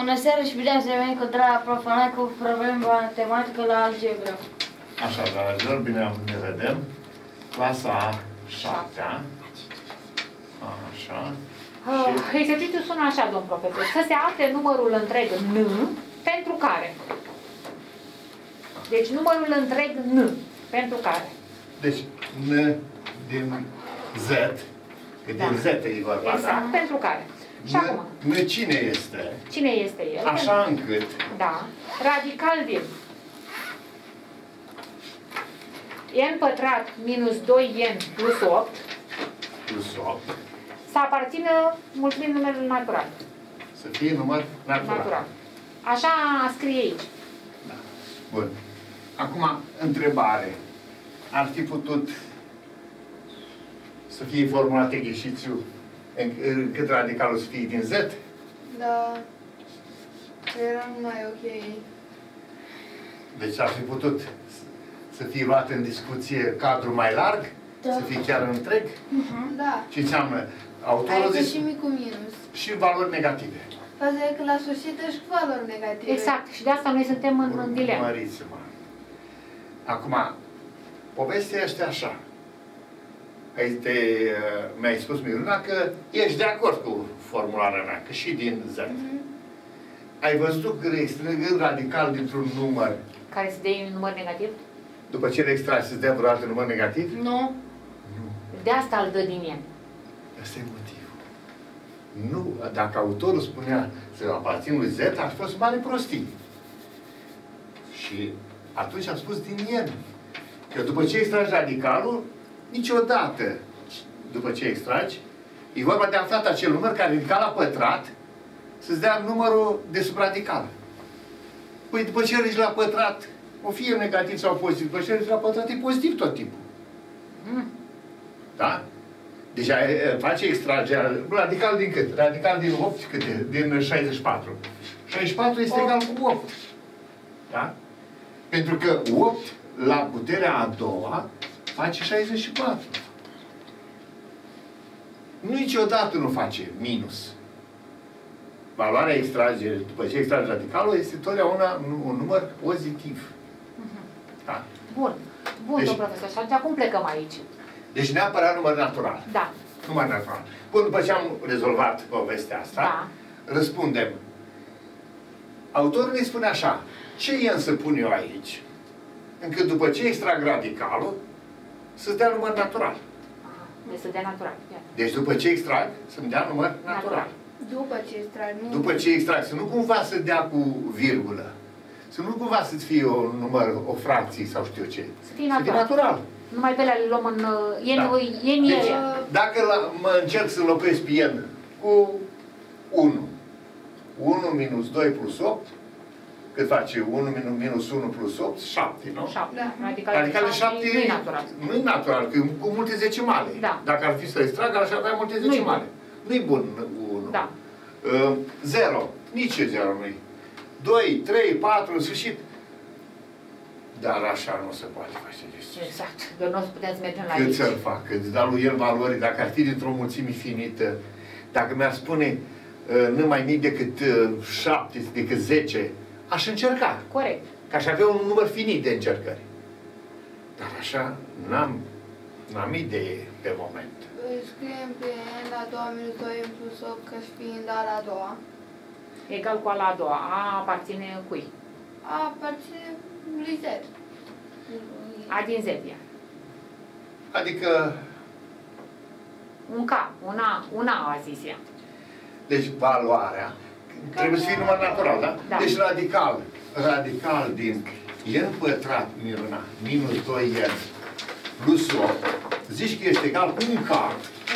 Conhecer os problemas se vem encontrar a profanare cu problema matematică la algebră. Așadar, bine ne vedem. Clasa 7-a. Așa. Exercițiul sună așa, domn profesor. Să se afle numărul întreg N pentru care. Deci numărul întreg N pentru care. Deci N din Z, că din Z e vorba. Exact, pentru care. Și acum. N cine este? Cine este el? Așa încât. Da. Radical din n pătrat minus 2n plus 8 să aparțină mulțimii numerelor naturale. Să fie număr natural. Așa scrie aici. Da. Bun. Acum, întrebare. Ar fi putut să fie formulate ghișițiu cât radicalul să fie din Z? Da. Era mai ok. Deci ar fi putut să fie luat în discuție cadrul mai larg? Da. Să fie chiar întreg? Da. Ce înseamnă? Autorul zice... și mic cu minus. Și valori negative. Asta e că la sfârșit ești cu valori negative. Exact. Și de asta noi suntem în dilemă. Urmăriți-mă. Acum, povestea este așa. Mi-ai spus, Miruna, că ești de acord cu formularea mea, că și din Z. Ai văzut că restrângând radical dintr-un număr... Care se dea un număr negativ? După ce le extragi, se dea vreodată număr negativ? Nu. De asta îl dă din el. Asta e motivul. Nu, dacă autorul spunea să aparțin lui Z, ar fi fost mare prostii. Și atunci am spus din el. Că după ce extragi radicalul, niciodată, după ce extragi, e vorba de aflat acel număr care radical la pătrat să-ți dea numărul de subradical. Păi după ce ridici la pătrat, o fie negativ sau pozitiv, după ce ridici la pătrat e pozitiv tot timpul. Da? Deci face extragerea, radical din cât? Radical din 8, câte? Din 64. 64 este egal cu 8. Da? Pentru că 8 la puterea a doua face 64. Niciodată nu face minus. Valoarea extragerii, după ce extrage radicalul, este totdeauna un număr pozitiv. Da. Bun. Bun, deci, domnul profesor. Și atunci acum plecăm aici. Deci neapărat număr natural. Da. Număr natural. Bun, după ce am rezolvat povestea asta, da, răspundem. Autorul ne spune așa. Ce e însă pun eu aici? Încât după ce extrag radicalul, să-ți dea număr natural. Deci să dea natural. Deci după ce extrag, să-mi dea număr natural. După ce extrag, nu... După ce extrag, să nu cumva să dea cu virgulă. Să nu cumva să-ți fie un număr, o fracție sau știu ce. Să fie natural. Să fie natural. Numai pe alea le luăm în... Ien, deci, dacă mă încerc să înlocuiesc pe ien cu 1. 1 minus 2 plus 8. Cât face 1 minus 1 plus 8? 7, nu? 7. Da. Adică 7 nu-i natural. Nu-i natural, că cu multe zecimale. Da. Dacă ar fi să extragă, ar avea multe zecimale. Nu-i bun 1. Da. 0. Nici 0 nu-i. 2, 3, 4, în sfârșit. Dar așa nu se poate face chestia. Exact. Că nu o să putem să mergem la aici. Cât să-l fac? Îți dau lui el valori. Dacă ar fi dintr-o mulțime infinită, dacă mi-ar spune nu mai mic decât 7, decât 10, aș încerca. Corect. Că aș avea un număr finit de încercări. Dar așa n-am idee pe moment. Scriem pe n la 2 minus 2 plus 8 ca și fiind a la 2-a. Egal cu a la 2-a. A aparține cui? A aparține lui Z. A din Z, ia. Adică... Un K. Una a zis ea. Deci valoarea trebuie să fie număr natural, da? Da. Deci radical. Radical din n pătrat, Miruna, minus 2n plus 8, zici că este egal cu un k.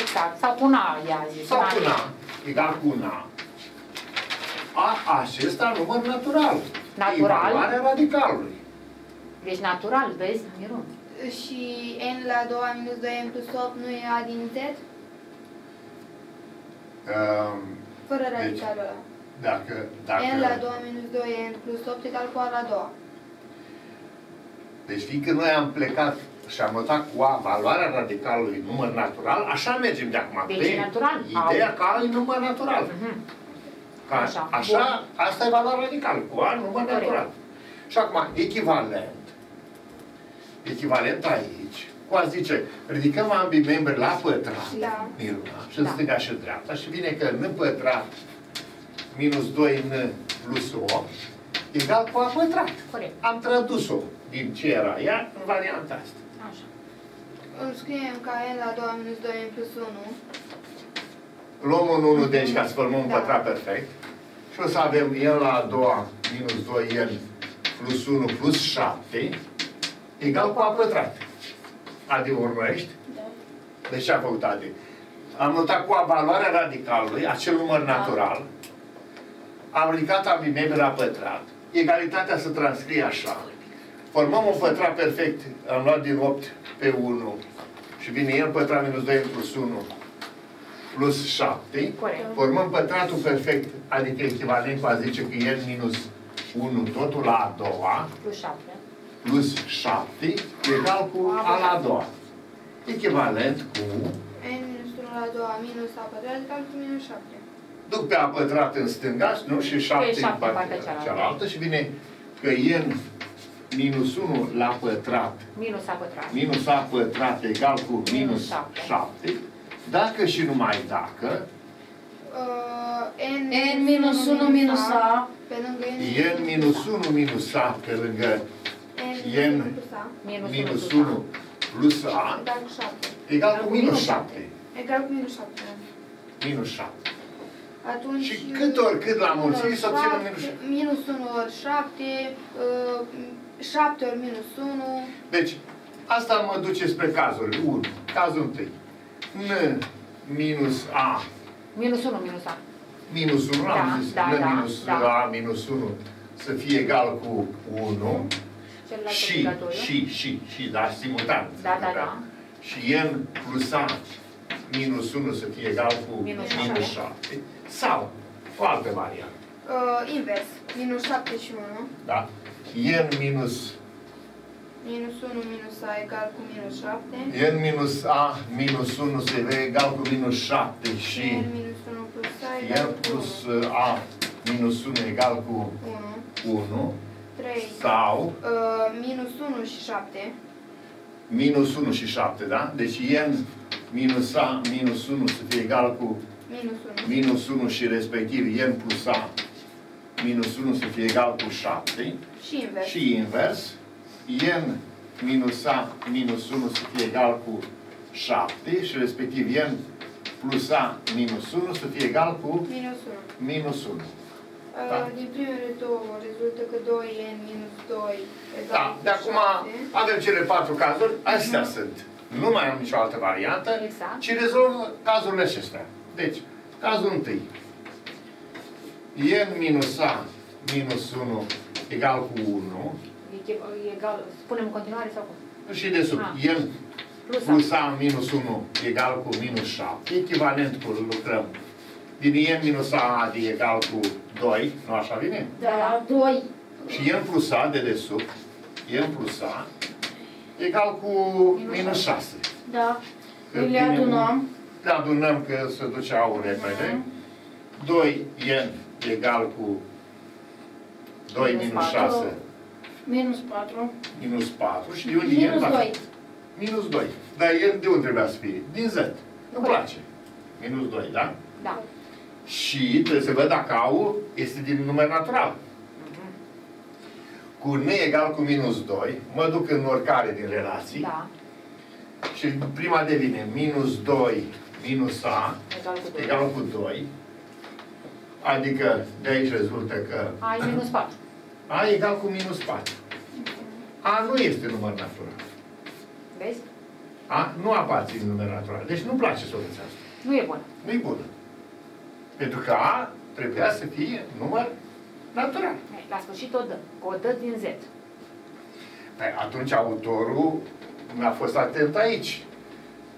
Exact. Sau cu una, i-a zis. Sau cu una. Egal cu una. Acesta număr natural. Natural. E valoarea radicalului. Deci natural, vezi, Miruna. Și n la 2 minus 2n plus 8 nu e a din z? Fără radicalul ăla. Deci, Dacă n la 2 minus 2n plus 8 egal cu a la 2. Deci fiindcă noi am plecat și am notat cu a valoarea radicalului număr natural, așa mergem de acum. Deci natural. Ideea că a e număr natural. Ca așa. Așa, asta e valoarea radicală, cu A număr natural. Și acum, echivalent. Echivalent aici. Cum a zice, ridicăm ambii membri la pătrat, da. Minunat, și în da. Stânga și în dreapta, și vine că N pătrat minus 2N plus 8 egal cu A pătrat. Corect. Am tradus-o din ce era ea în varianta asta. Așa. Îl scriem ca N la 2 minus 2N plus 1. Luăm un 1 de aici ca să formăm un pătrat perfect. Și o să avem N la 2 minus 2N plus 1 plus 7 egal cu A pătrat. Adi urmărești? Da. Deci ce a făcut Adi? Am notat cu A valoarea radicalului, acel număr natural, am ridicat ambii membri la pătrat, egalitatea se transcrie așa. Formăm un pătrat perfect, am luat din 8 pe 1 și vine N pătrat minus 2 plus 1 plus 7. Corect. Formăm pătratul perfect, adică echivalent cu a zice că N minus 1 totul la a doua plus 7. Plus 7 egal cu A la a doua. Echivalent cu N minus 1 la a doua minus A pătrat egal cu minus 7. Duc pe A pătrat în stânga, nu? Și 7 în partea cealaltă și vine că N minus 1 la pătrat minus A pătrat, minus A pătrat egal cu minus 7. Dacă și numai dacă N minus 1 minus A pe lângă N minus 1 minus A pe lângă N minus 1 plus A egal cu minus 7. Egal cu minus 7. Minus 7. Atunci, și cât oricât la mulțime să obținem minus 7. Minus 1 ori 7, 7 ori minus 1. Deci, asta mă duce spre cazul 1. Cazul 1. N minus A. Minus 1 minus A. Minus 1, am zis. N minus A minus 1 să fie egal cu 1. Și, dar simultan. Da, da, da. Și N plus A minus 1 să fie egal cu minus 7. Sau, o altă variantă. Invers. Minus 7 și 1. Da. N minus... Minus 1 minus A egal cu minus 7. N minus A minus 1 se vede egal cu minus 7 și... N minus 1 plus A egal cu 1. N plus A minus 1 egal cu 1. 3. Sau minus 1 și 7. Minus 1 și 7, da? Deci N minus A minus 1 să fie egal cu minus 1 și respectiv N plus A minus 1 să fie egal cu 7. Și invers. Și invers. N minus A minus 1 să fie egal cu 7 și respectiv N plus A minus 1 să fie egal cu minus 1. Da. Din primele două rezultă că 2N minus 2 egal cu 7. De acum avem cele 4 cazuri, astea sunt. Nu mai am nicio altă variantă, exact. Ci rezolvăm cazurile acestea. Deci, cazul 1. N minus A minus 1 egal cu 1. Egal, spunem în continuare sau cum? Și de sub. N plus A minus 1 egal cu minus 7. Echivalent cu lucrăm. Din N minus A egal cu 2, nu așa vine? Da, 2. Și N plus A de desubt, N plus A egal cu minus 6. Da. Când le adunăm. Le adunăm că se duce aur repede. 2N egal cu 2 minus 6. Minus 4. Minus 4. Și de unde e N? Minus 2. Minus 2. Dar N de unde trebuia să fie? Din Z. Îmi place. Minus 2, da? Da. Și trebuie să văd dacă A-ul este din număr natural. Cu N egal cu minus 2, mă duc în oricare din relații. Da. Și prima devine minus 2 minus A egal cu 2. Adică de aici rezultă că A e minus 4. A egal cu minus 4. A nu este număr natural. Vezi? A nu aparține din număr natural. Deci nu-mi place soluția asta. Nu e bună. Nu e bună. Pentru că A trebuia să fie număr natural. La sfârșit o dă. O dă din Z. Păi, atunci autorul nu a fost atent aici.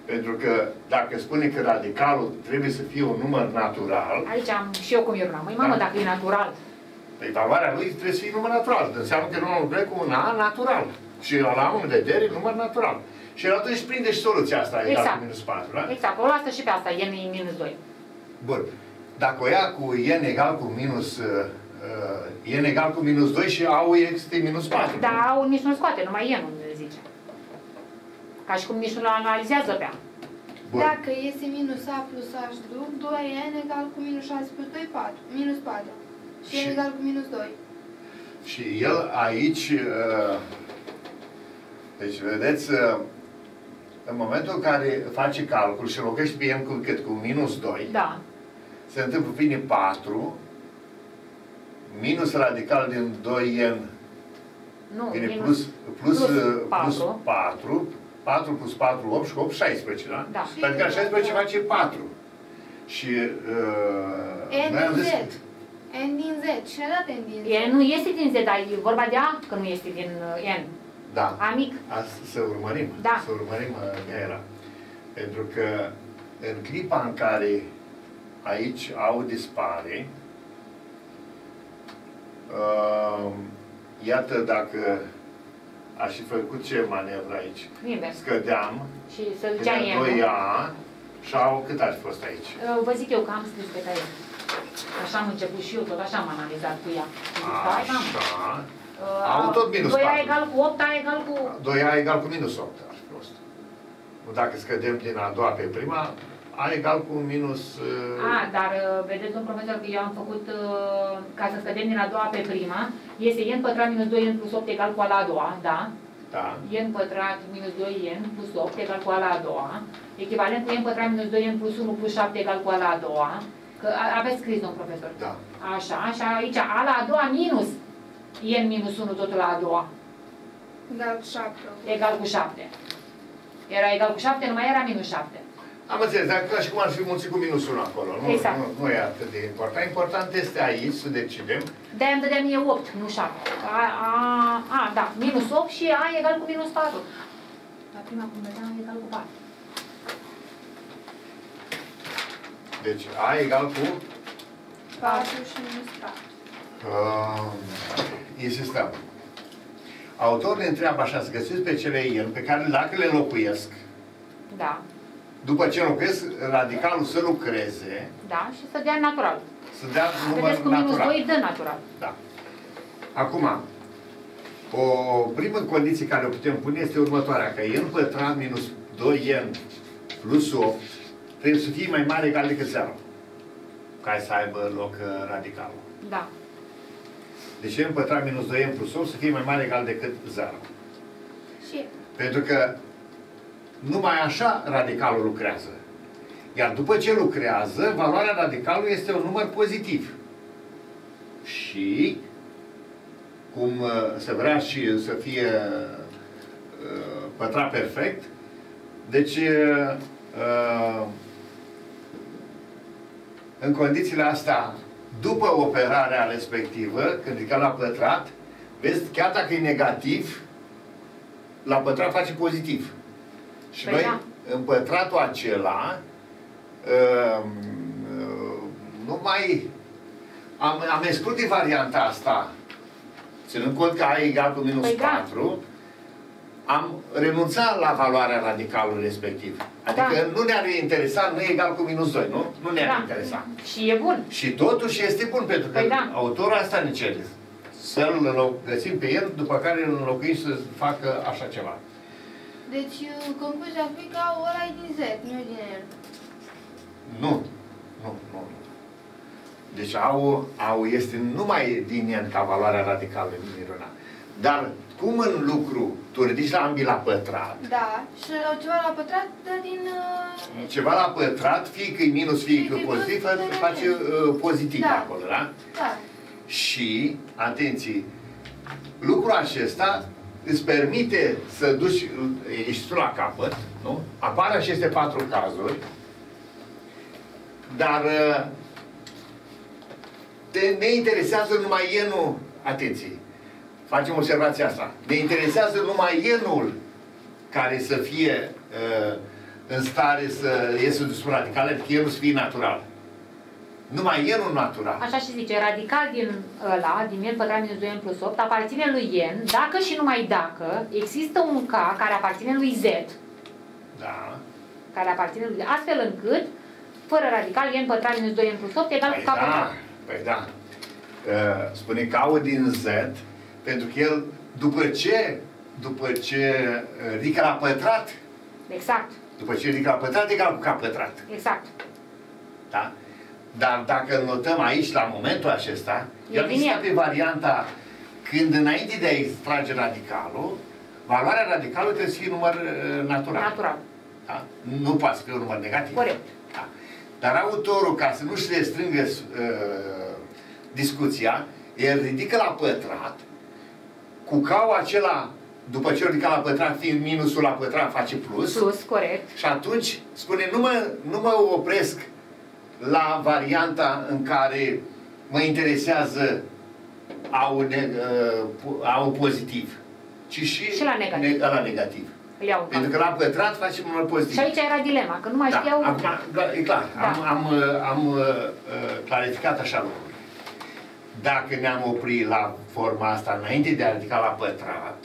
Pentru că dacă spune că radicalul trebuie să fie un număr natural... Aici am și eu cum eu la măi, mamă, da. Dacă e natural. Păi valoarea lui trebuie să fie număr natural. Înseamnă că nu vrei cu un A natural. Și la un vedere număr natural. Și atunci prinde și soluția asta. Exact. Egal cu minus 4, da? Exact. O lasă și pe asta. N e minus 2. Bun. Dacă o ia cu n egal cu minus... n egal cu minus 2 și a-ul este minus 4. Da, a-ul nici nu scoate, numai e nu zice. Ca și cum nici nu analizează pe a. Bun. Dacă este minus a plus a și duc, 2n egal cu minus 6 plus 2, 4. Minus 4. Și n egal cu minus 2. Și el aici... Deci, vedeți, în momentul în care face calcul și locuiește pe m cu cât? Cu minus 2. Da. Se întâmplă, vine 4, minus radical din 2n, nu, vine plus 4, 4 plus 4, 8 și 8, 16, da? Da. Pentru că 16 face 4. Și... n din z. N din z. Cine a dat n din z? N nu este din z, dar e vorba de a, că nu este din n. Da. A mic. Să urmărim. Da. Să urmărim era. Pentru că în clipa în care aici au dispare, iată dacă aș fi făcut ce manevră aici? Invers. Scădeam și să duceam 2A și au cât ar fi fost aici? Vă zic eu că am scris pe care. Așa am început și eu, tot așa am analizat cu ea. Așa. Au tot minus 2A 4. Egal cu 8, A egal cu... 2A egal cu minus 8 ar fi fost. Dacă scădem din a doua pe prima, A egal cu minus... dar vedeți, domn profesor, că eu am făcut, ca să scădem din a doua pe prima, este n pătrat minus 2n plus 8 egal cu a la a doua, da? Da. n pătrat minus 2n plus 8 egal cu a la a doua, echivalent cu n pătrat minus 2n plus 1 plus 7 egal cu a la a doua, că aveți scris, domn profesor. Da. Așa, și aici a la a doua minus n minus 1 totul la a doua. Egal cu 7. Egal cu 7. Era egal cu 7, numai era minus 7. Am înțeles, dar ca și cum ar fi mulțit cu minus 1 acolo. Nu, exact. Nu e atât de important. Important este aici să decidem. De-aia îmi dădeam eu 8, nu 7. Da, minus 8 și A egal cu minus 4. La prima cum vedeam egal cu 4. Deci A egal cu? 4 și minus 4. Insistăm. Autorul ne întreabă așa, să găsiți pe cele n pe care dacă le locuiesc. Da. După ce locuiesc, radicalul să lucreze. Da, și să dea natural. Să dea numărul natural. Vedeți, cu minus 2 dă natural. Da. Acum, o primă condiție care o putem pune este următoarea, că n pătrat minus 2n plus 8 trebuie să fie mai mare egal decât 0. Ca să aibă loc radicalul. Da. Deci n pătrat minus 2n plus 8 să fie mai mare egal decât 0. Și? Pentru că numai așa radicalul lucrează. Iar după ce lucrează, valoarea radicalului este un număr pozitiv. Și, cum se vrea și să fie pătrat perfect, deci, în condițiile astea, după operarea respectivă, când ridică la pătrat, vezi, chiar dacă e negativ, la pătrat face pozitiv. Și păi noi, da, în pătratul acela, nu mai... Am exclus din varianta asta, ținând cont că A egal cu minus 4, da, am renunțat la valoarea radicalului respectiv. Adică da, nu ne-ar interesa, nu e egal cu minus 2, nu? Nu ne-ar da, interesa. Și e bun. Și totuși este bun, pentru că păi da, autorul asta ne cere. Să-l găsim pe el, după care îl înlocuim să facă așa ceva. Deci, concluzia ar fi că ăla e din Z, nu din N. Nu. Deci, A-ul este numai din N ca valoarea radicală, nu Miruna. Dar, cum în lucru, tu ridici la ambii la pătrat. Da, și ceva la pătrat, dar din... Ceva la pătrat, fie că e minus, fie că e pozitiv, face pozitiv acolo, da? Da. Și, atenție, lucrul acesta îți permite să duci, ești tu la capăt, nu? Apar aceste 4 cazuri, dar ne interesează numai n-ul, atenție, facem observația asta, ne interesează numai n-ul care să fie în stare să iese din radicală, adică n-ul să fie natural. Numai n-ul natural. Așa și zice, radical din ăla, din n pătrat minus 2n plus 8, aparține lui n, dacă și numai dacă există un k care aparține lui z. Da. Care aparține lui z. Astfel încât fără radical, e împărțat minus 2 în plus 8, egal cu capul. Da, păi da. Spune caul din Z, pentru că el, după ce ridică la pătrat, exact. După ce ridică la pătrat, egal cu cap pătrat. Exact. Da? Dar dacă îl notăm aici, la momentul acesta, el există pe varianta când înainte de a extrage radicalul, valoarea radicalului trebuie să fie număr natural. Natural. Da? Nu poate să fie un număr negativ. Corect. Da. Dar autorul, ca să nu-și restrângă discuția, el ridică la pătrat, cu caul acela, după ce ridică la pătrat, fiind minusul la pătrat, face plus. Plus, corect. Și atunci spune, nu mă opresc la varianta în care mă interesează au pozitiv, ci și la negativ. La negativ. Pentru că la pătrat facem unul pozitiv. Și aici era dilema, că nu mai știau... E clar, da. am clarificat așa lucrurile. Dacă ne-am oprit la forma asta înainte de a ridica la pătrat,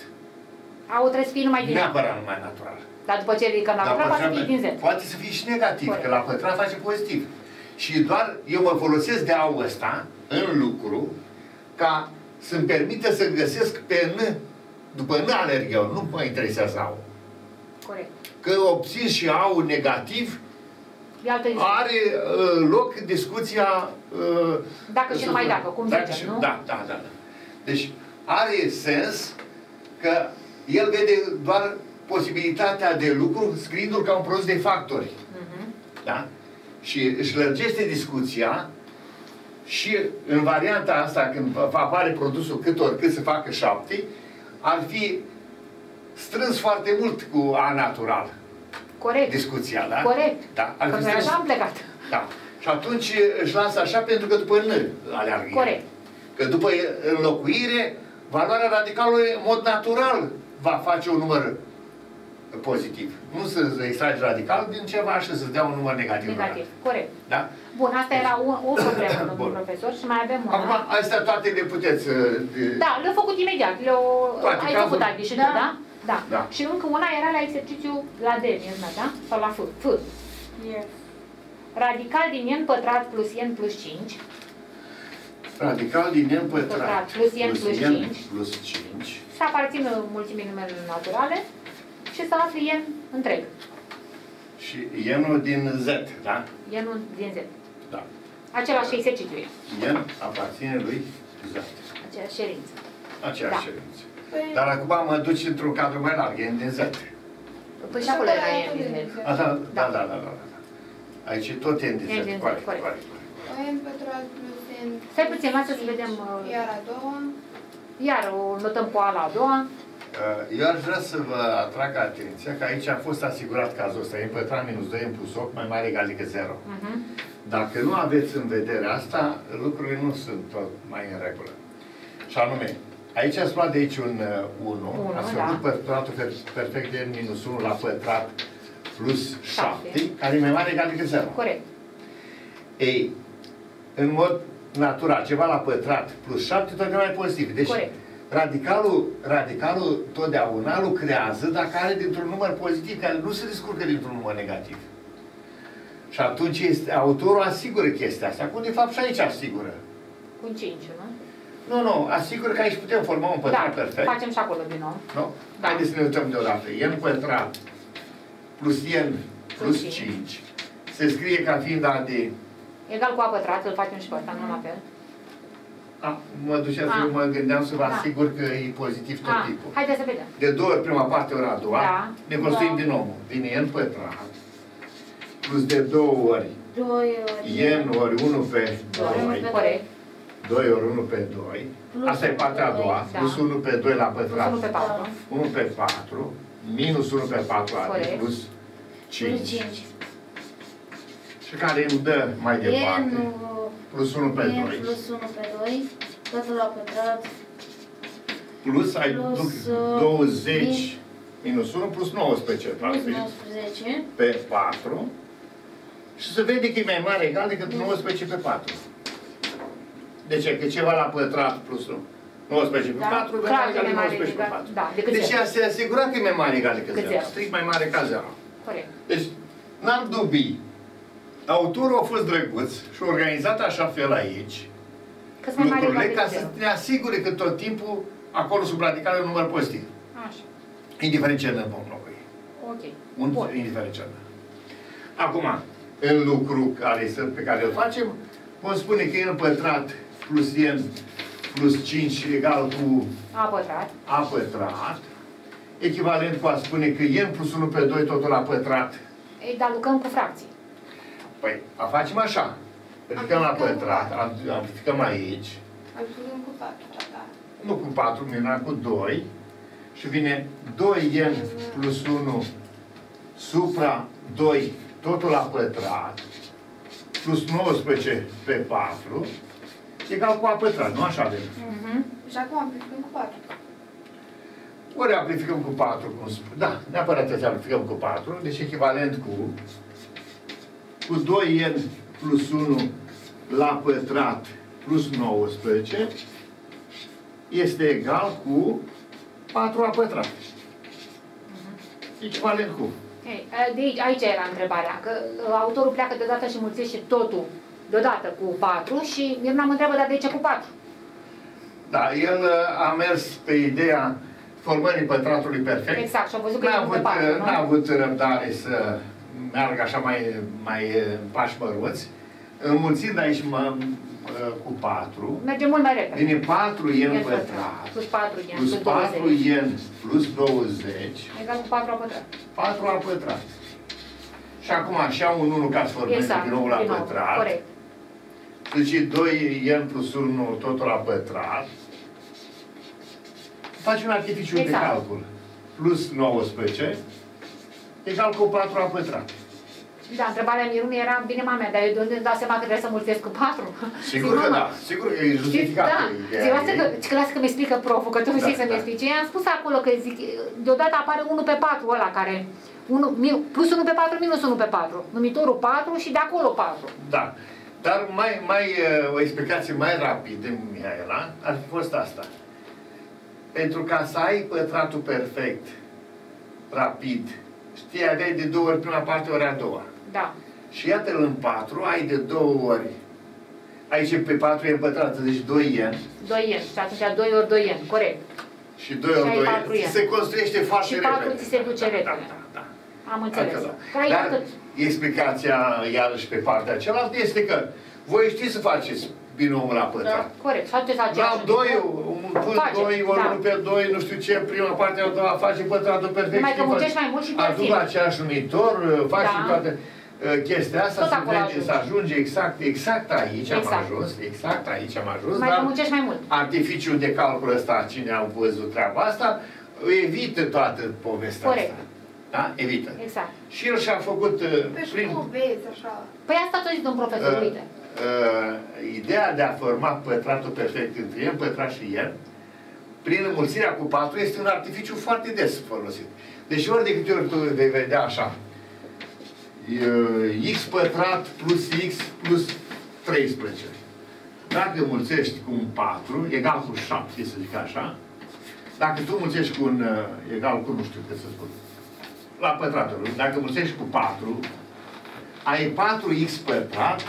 trebuie să fie numai din Z. Neapărat numai natural. Dar după ce ridicăm la pătrat, poate să fie din Z. Poate să fie și negativ, corect. Că la pătrat face pozitiv. Și doar eu mă folosesc de aul ăsta în lucru ca să-mi permite să găsesc pe N. După N alerg eu, nu mă interesează aul. Corect. Că obțin și aul negativ, are loc discuția... dacă și numai dacă, cum zicem, nu? Da. Deci are sens că el vede doar posibilitatea de lucru scriindu-l ca un produs de factori. Da? Și își lărgește discuția și în varianta asta, când apare produsul cât oricât să facă 7, ar fi strâns foarte mult cu A natural. Corect. Discuția, da? Corect. Da. Că noi așa am plecat. Da. Și atunci își lasă așa pentru că după N aleargă. Corect. Că după înlocuire, valoarea radicalului în mod natural va face un număr pozitiv. Nu să extragi radical din ceva și să-ți dea un număr negativ. Negativ, corect. Da? Bun, asta era o problemă, domnul profesor, și mai avem una. Acum, astea toate le puteți... Da, le-am făcut imediat. Ai făcut adișită, da? Da. Și încă una era la exercițiu la D, da? Sau la F. Yes. Radical din N pătrat plus N plus 5. Radical din N pătrat plus N plus 5. Să aparțină mulțimii numerelor naturale. Și să afli ien întreg. Și ienul din Z, da? Ienul din Z. Da. Același exercițiu e. Ien aparține lui Z. Aceeași șerință. Aceeași șerință. Dar acum mă duci într-un cadru mai larg, ien din Z. Păi și acolo era ien din Z. Da. Aici e tot ien din Z. Corect, corect. Ien pătrat plus ien... Stai puțin, lasă să vedem... Iar a doua. Iar o notăm cu A la a doua. Eu aș vrea să vă atrag atenția că aici a fost asigurat cazul ăsta. E pătrat minus 2 în plus 8 mai mare egal decât 0. Dacă nu aveți în vedere asta, lucrurile nu sunt tot mai în regulă. Și anume, aici ați luat de aici un 1, ați făcut pătratul perfect de N minus 1 la pătrat plus 7, care e mai mare egal decât 0. Corect. Ei, în mod natural, ceva la pătrat plus 7 totdeauna e pozitiv. Deci, corect. Radicalul totdeauna lucrează dacă are dintr-un număr pozitiv, care nu se descurcă dintr-un număr negativ. Și atunci autorul asigură chestia asta, cum de fapt și aici asigură. Cu 5, nu? Nu, asigur că aici putem forma un pătrat perfect. Da, facem și acolo din nou. Nu? Da. Haideți să ne uităm deodată. N pătrat plus N plus 5 se scrie ca fiind A de... Egal cu A pătrat, îl facem și pe ăsta, nu la fel. Eu mă gândeam să vă asigur că e pozitiv tot tipul. Haideți să vedem. De două ori prima parte, ori a doua, ne construim din nou. Vine N pătrat, plus de două ori, N ori 1 pe 2, 2 ori 1 pe 2, asta e partea a doua, plus 1 pe 2 la pătrat, 1 pe 4, minus 1 pe 4, adică plus 5. Și care îmi dă mai departe, plus 1 pe 2. Plus 1 pe 2, totul la pătrat. Plus ai 20 minus 1 plus 19. Plus 19. Pe 4. Și se vede că e mai mare egal decât 19 pe 4. De ce? Că ceva la pătrat plus 1. 19 pe 4, mai mare egal decât 19 pe 4. Deci ea se asigura că e mai mare egal decât 0. Strict mai mare ca 0. Corect. Deci n-am dubii. autorul a fost drăguț și a organizat așa fel aici lucrurile ca să ne asigure că tot timpul acolo sub radical e un număr pozitiv. Așa. Indiferent ce ne vom locui. Ok. Indiferent ce ne. Acum, în lucru pe care îl facem, vom spune că e în pătrat plus n plus 5 egal cu a pătrat. A pătrat. Echivalent cu a spune că n plus 1 pe 2 totul la pătrat. Ei, dar lucrăm cu fracții. Păi, a facem așa. Ridicăm la pătrat, amplificăm aici. Amplificăm cu 4, da. Nu cu 4, minunat, cu 2. Și vine 2n plus 1 supra 2, totul la pătrat, plus 19 pe 4, egal cu a pătrat, nu așa avem? Și acum amplificăm cu 4. Ori amplificăm cu 4, cum spune. Da, neapărat trebuie să amplificăm cu 4, deci echivalent cu 2n plus 1 la pătrat plus 19 este egal cu 4 la pătrat. Echivalent cu. Ei, aici era întrebarea, că autorul pleacă deodată și mulțește totul deodată cu 4 și Mirna mă întreabă, dar de ce cu 4? Da, el a mers pe ideea formării pătratului perfect. Exact, și a văzut că e un pătrat. N-a avut răbdare să meargă așa mai pași mărunți, înmulțind aici cu 4. Merge mult mai repede. Vine 4n pătrat plus 4n plus 20. Plus 20 egal cu 4 la pătrat. 4 la pătrat. Și acum așa un 1 ca să formeze exact, din nou la pătrat. Corect. Deci 2n plus 1 totul la pătrat. Faci un artificiu de calcul. Plus 19 egal cu 4 la pătrat. Da, întrebarea Mirunei era, bine mame, dar eu de unde îți dau seama că trebuie să mulțesc cu 4? Sigur că da, sigur că e justificat. Da, zic, lasă că mi explică proful, că tu știi să-mi explice. I-am spus acolo că zic, deodată apare 1 pe 4 ăla care, plus 1 pe 4, minus 1 pe 4, numitorul 4 și de acolo 4. Da, dar o explicație mai rapidă, Mihaela, ar fi fost asta. Pentru ca să ai pătratul perfect, rapid, știi, aveai de 2 ori prima parte, ori a doua. Da. Și iată-l în 4, ai de 2 ori. Aici pe 4 e pătrat, deci 2n. 2n. Și atunci 2 ori 2n, corect. Și 2 ori 2n. Se construiește foarte repede. Și 4 ți se duce repede. Da. Am înțeles. Dar explicația, iarăși, pe partea cealaltă este că voi știți să faceți binomul la pătrat. Da, corect. Faceți aceeași. La 2, plus 2, ori 1 pe 2, nu știu ce, prima parte, a doua, face pătratul perfect. Numai că muncești mai mult și pe aduc același numitor, faci și toate. Chestia asta să ajunge exact aici am ajuns, dar artificiul de calcul ăsta, cine a văzut treaba asta, evită toată povestea asta. Da? Evită. Exact. Și el și-a făcut prin... Păi asta tot zic, domn profesor, uite. Ideea de a forma pătratul perfect între n pătrat și n, prin înmulțirea cu 4, este un artificiu foarte des folosit. Deci ori de câte ori tu vei vedea așa, x pătrat plus x plus 13. Dacă mulțești cu un 4, egal cu 7, să zic așa, dacă tu mulțești cu un, egal cu, nu știu ce să spun, la pătratul, dacă mulțești cu 4, ai 4x pătrat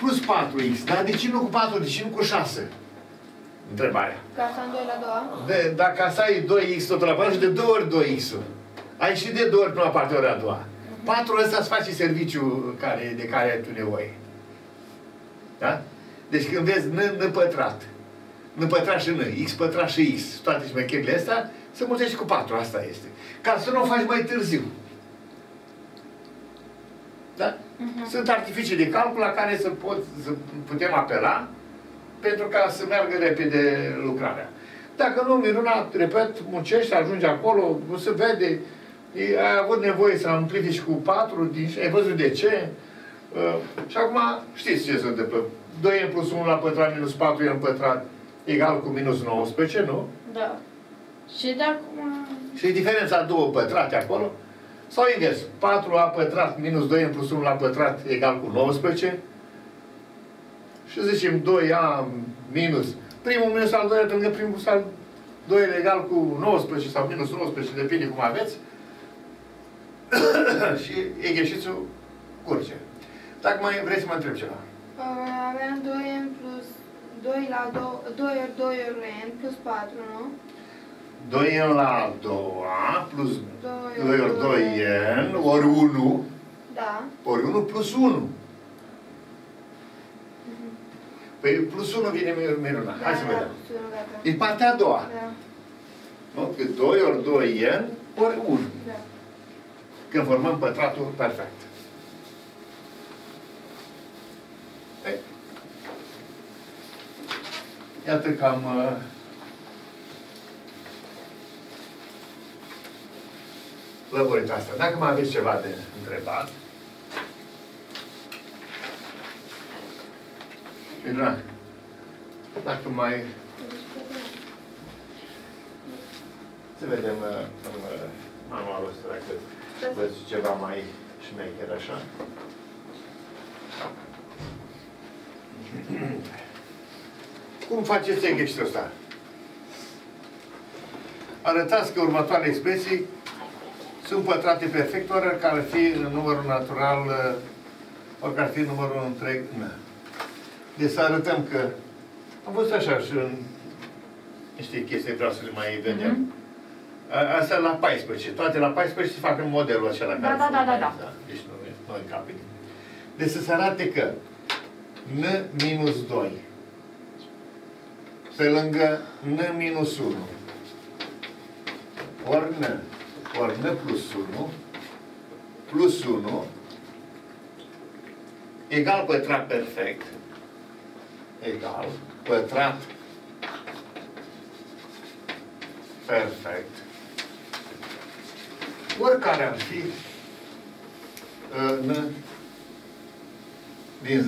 plus 4x. Dar de ce nu cu 4, de ce nu cu 6? Întrebarea. Ca să am 2 la 2. Dacă să ai 2x totul la 4 și de 2 ori 2x-ul. Ai și de 2 ori prima parte, ori a doua. 4 ăsta îți face serviciul de care ai tu nevoie. Da? Deci când vezi n pătrat, n pătrat și n, x pătrat și x, toate șmecherile astea, să mulțești cu 4, asta este. Ca să nu o faci mai târziu. Da? Sunt artificii de calcul la care să putem apela pentru ca să meargă repede lucrarea. Dacă nu, Miruna, repet, muncești, ajunge acolo, nu se vede, ai avut nevoie să amplifici cu 4, ai văzut de ce. Și acum știți ce se întâmplă. 2n plus 1 la pătrat minus 4n pătrat egal cu minus 19, nu? Da. Și de acum... Și diferența 2 pătrate acolo? Sau invers, 4 la pătrat minus 2n plus 1 la pătrat egal cu 19. Și zicem 2a minus... Primul minus al doilea, pentru că primul al doilea egal cu 19 sau minus 19, depinde cum aveți. Și egheșițul curge. Dacă vrei să mă întreb ceva. Aveam 2n plus 2 la 2, 2 ori 2 ori n plus 4, nu? 2n la 2 plus 2 ori 2n ori 1. Da. Ori 1 plus 1. Păi plus 1 vine minunat. Hai să vedem. E partea a doua. Da. Că 2 ori 2n ori 1. Da. Când formăm pătratul perfect. Iată că am lăburit asta. Dacă mai aveți ceva de întrebat. Bine, dacă mai... Să vedem manualul ăsta, dacă văd ceva mai șmecher așa. Cum faceți exercițiul ăsta? Arătați că următoarele expresii sunt pătrate perfect, ori ar care fi în numărul natural, ori ar fi în numărul întreg. Deci să arătăm că am văzut așa și în niște chestii, vreau să le mai vedem. Asta la 14. Toate la 14 se fac în modelul acela. Da, care da. Deci nu e capit. Deci să se arate că n-2 pe lângă n-1 ori n plus 1 plus 1 egal pătrat perfect egal pătrat perfect oricare ar fi n din z.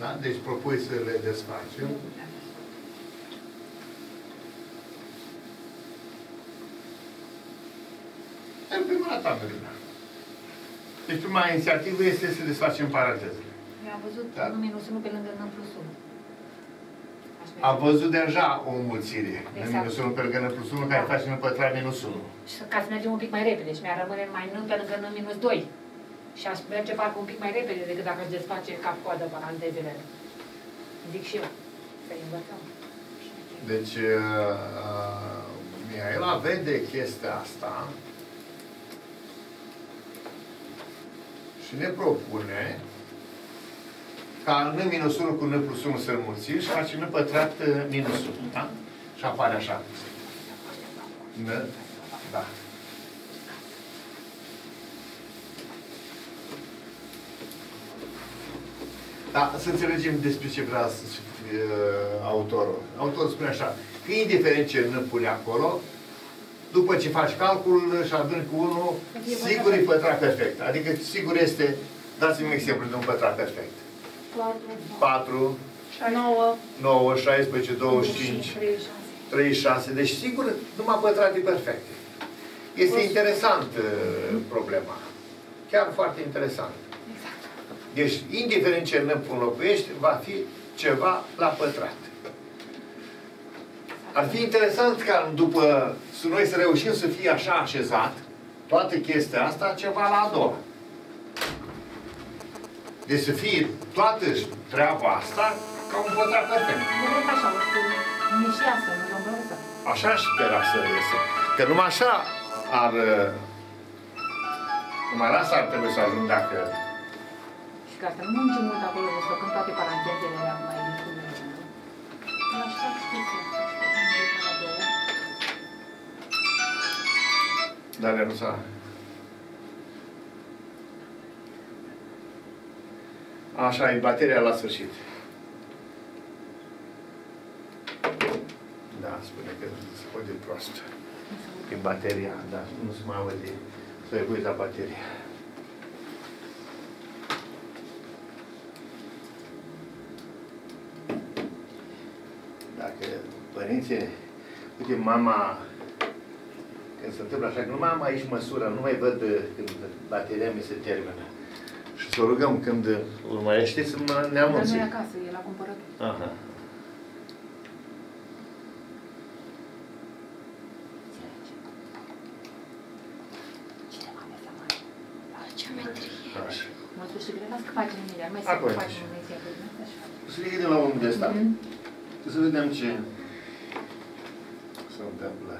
Da? Deci propui să le desfacem. În prima tabelina. Deci prima inițiativă este să desfacem parantezele. Eu am văzut da? n-1 pe lângă n plus 1. A văzut deja o înmulțire. Exact. Minus 1 pe lângă n plus 1, care da. Face n pătrat minus 1. Și ca să mergem un pic mai repede, și mi-ar rămâne mai n pe lângă n minus 2. Și aș merge parcă un pic mai repede decât dacă își desface cap-coadă parantezele. Zic și eu. Să-i învățăm. Deci, Mihaela vede chestia asta și ne propune ca n minus 1 cu n plus 1 să înmulți și face n pătrat minus 1, da? Și apare așa. N, da. Da, să înțelegem despre ce vrea autorul. Autorul spune așa, că indiferent ce n pune acolo, după ce faci calculul și aduni cu 1, sigur e pătrat perfect. Adică sigur este, dați-mi un exemplu de un pătrat perfect. 4, 9, 16, 25, 36. Deci sigur, numai pătrate perfecte. Este interesant problema. Chiar foarte interesant. Deci, indiferent ce ne înlocuiești, va fi ceva la pătrat. Ar fi interesant ca după noi să reușim să fie așa așezat toată chestia asta, ceva la a doua. Deci să fie toată treaba asta ca un pătrat perfect. Așa aș spera să iese. Că numai așa ar... Numai la asta ar trebui să ajung dacă... Și ca să nu muncim mult acolo, să făcând toate parantezele alea mai bine. Așa știți. Dar nu s-a... Așa, e bateria la sfârșit. Da, spune că se aude prost. E bateria, da, nu se mai aude. Să-i pui la baterie. Dacă părinții... Uite, mama... când se întâmplă așa, numai aici măsura, nu mai văd când bateria mi se termină. Și să rugăm când urmărește să ne anunțe. Dar nu e acasă, e la cumpărături. Aha. Acolo. Să le gândim la unul de stat. Să vedem ce se întâmplă.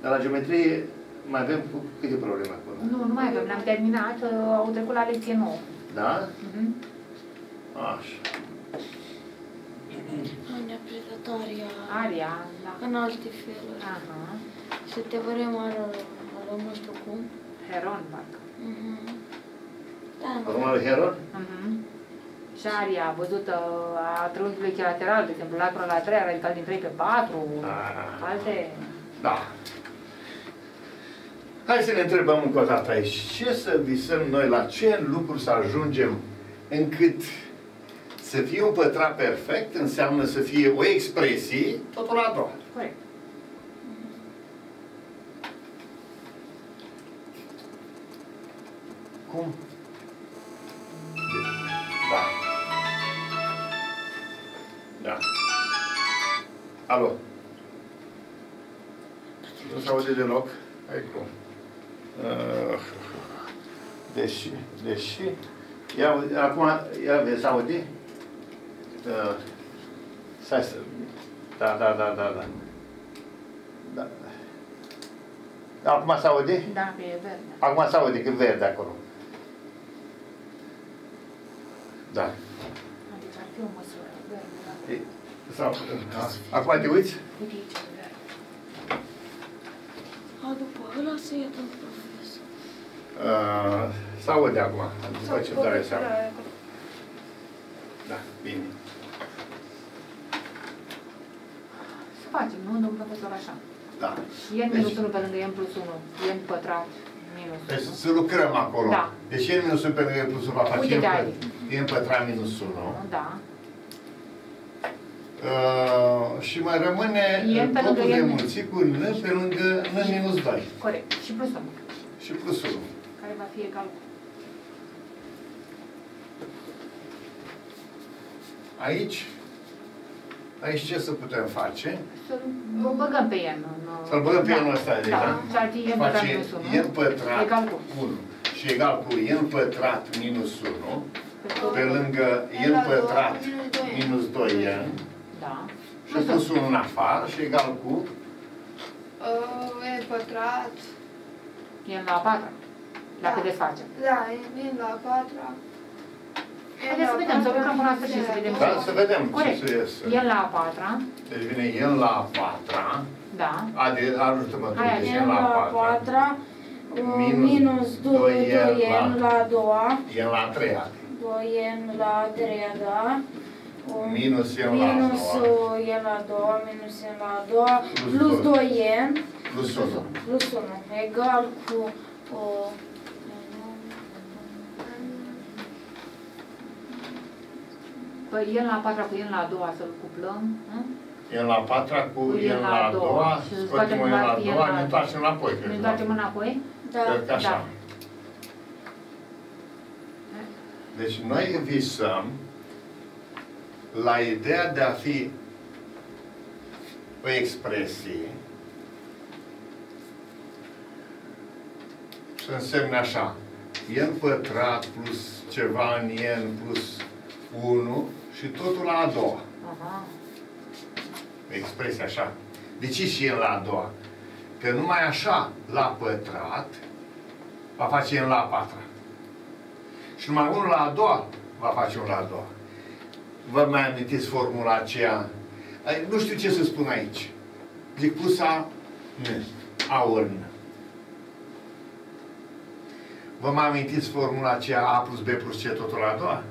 Dar la geometrie mai avem câte probleme acolo? Nu, nu mai avem. Le-am terminat. Au trecut la lecție nouă. Da? Așa. Unea predat aria în alte feluri. Și te vrem arău, nu știu cum. Heron, parcă. Forma lui Heron? Și aria văzută a triunghiului lateral, de exemplu, latura la 3, radical din 3 pe 4, alte... Da. Hai să ne întrebăm încă o dată aici. Ce să visăm noi? La ce lucruri să ajungem încât să fie un pătrat perfect înseamnă să fie o expresie totul la doua. Corect. Cum? Da. Da. Alo. Nu se aude deloc. Hai cum. Deși... Acum, veți aude? Stai să... Da. Acum se aude? Da, că e verde. Acum se aude, că e verde acolo. Da. Adică ar fi o măsură. Sau... Acum te uiți? După ăla să iei tot profesor. Sau aude acum, după ce îmi dare seama. Da, bine. Să facem, nu? Domnul profesor așa. Da. E minus 1 pe lângă e plus 1. E în pătrat minus 1. Deci să lucrăm acolo. Da. Deci e minus 1 pe lângă e plus 1 va face. Uite de aia. E în pătrat minus 1. Da. Și mai rămâne totul de mulțit cu n pe lângă n minus 2. Corect. Și plus 1. Și plus 1. Care va fi egal cu. Aici? Aici ce să putem face? Să-l băgăm pe el. Să-l băgăm pe el ăsta, da? Face e în pătrat cu 1. Și egal cu e în pătrat minus 1. Pe lângă e în pătrat minus 2n. Da. Și plus 1 în afară și egal cu? E în pătrat. E în la 4. Dacă desfacem. Da, e în la 4. Haideți să vedem, să lucrăm până la sfârșit, să vedem. Da, să vedem ce se iese. E la a patra. Deci vine e la a patra. Da. Ajută-mă tu, deci e la a patra. Minus 2n la a doua. E la a treia. 2n la a treia, da. Minus e la a doua. Minus e la a doua. Plus 2n. Plus 1. Plus 1. Egal cu... Păi el la patra cu el la a doua să-l cuplăm. El la patra cu el la a doua, scoatem el la a doua, ne întoarcem înapoi. Ne întoarcem înapoi? Da. Cred că așa. Deci noi visăm la ideea de a fi o expresie și însemne așa. E pătrat plus ceva în n plus 1 și totul la a doua. Expresia așa. De ce și e la a doua? Că numai așa la pătrat va face în la a patra. Și numai unul la a doua va face unul la a doua. Vă mai amintiți formula aceea? Nu știu ce să spun aici. Zic plus a n. A ori n. Vă mai amintiți formula aceea a plus b plus c totul la a doua?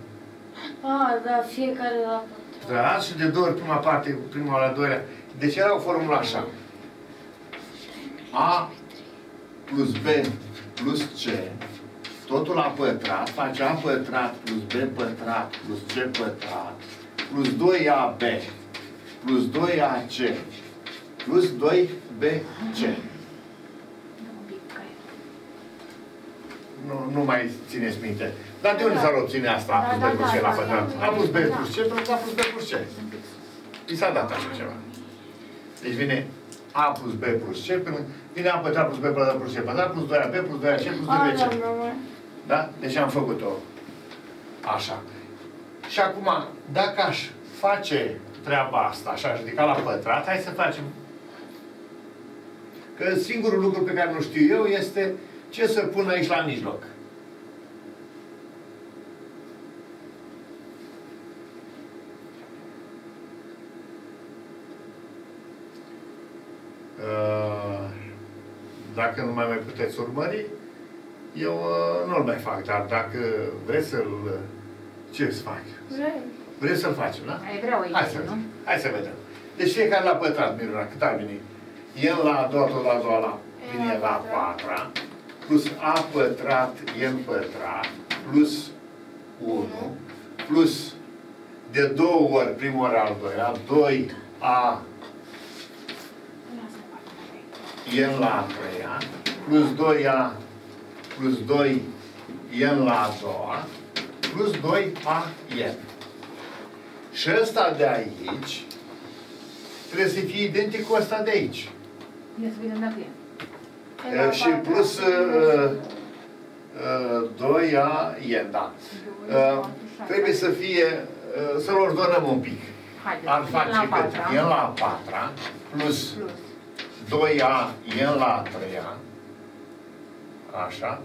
Da, fiecare la patra. Da, și de două ori prima parte, prima la doilea. Deci era o formulă așa. A plus B plus C, totul la pătrat, face A pătrat plus B pătrat plus C pătrat, plus 2AB plus 2AC plus 2BC. nu mai țineți minte. Dar de unde s-ar obține asta? A pus Bercurce la pătrat. A pus Bercurce pentru că a pus Bercurce. I s-a dat așa ceva. Deci vine A plus B plus C, vine A pătrat plus B plus C pătrat, plus 2AB plus 2AC plus 2BC. Da? Deci am făcut-o așa. Și acum, dacă aș face treaba asta, așa, aș ridica la pătrat, hai să facem. Că singurul lucru pe care nu știu eu este ce să pun aici la mijloc. Dacă nu mai puteți urmări, eu nu-l mai fac, dar dacă vreți să-l... ce-ți fac? Vreți să-l facem, da? Hai să vedem. Deci fiecare la pătrat, Miruna, cât ar veni? El la a doua, tot la a doua, la vine la a patra, plus a pătrat, el pătrat, plus 1, plus de două ori, primul ori al doilea, 2a, el la a treia, plus 2a, plus 2, el la a doua, plus 2a, el. Și ăsta de aici trebuie să fie identic cu ăsta de aici. Și plus 2a e, da. Trebuie să fie, să-l ordonăm un pic. Ar face că e la 4-a, plus 2a e la 3-a, așa,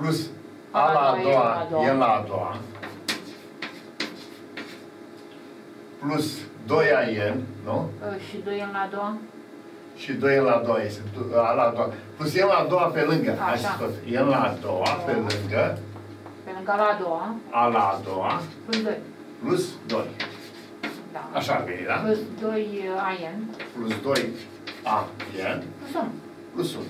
plus a la 2-a e la 2-a, plus 2a e, nu? Și 2 e la 2-a. Și 2 la 2 este A la 2. Plus el la 2 pe lângă. Așa. El la 2 pe lângă. Pe lângă A la 2. A la 2. Plus 2. Plus 2. Da. Așa ar veni, da? Plus 2 AN. Plus 2 AN. Plus 1. Plus 1.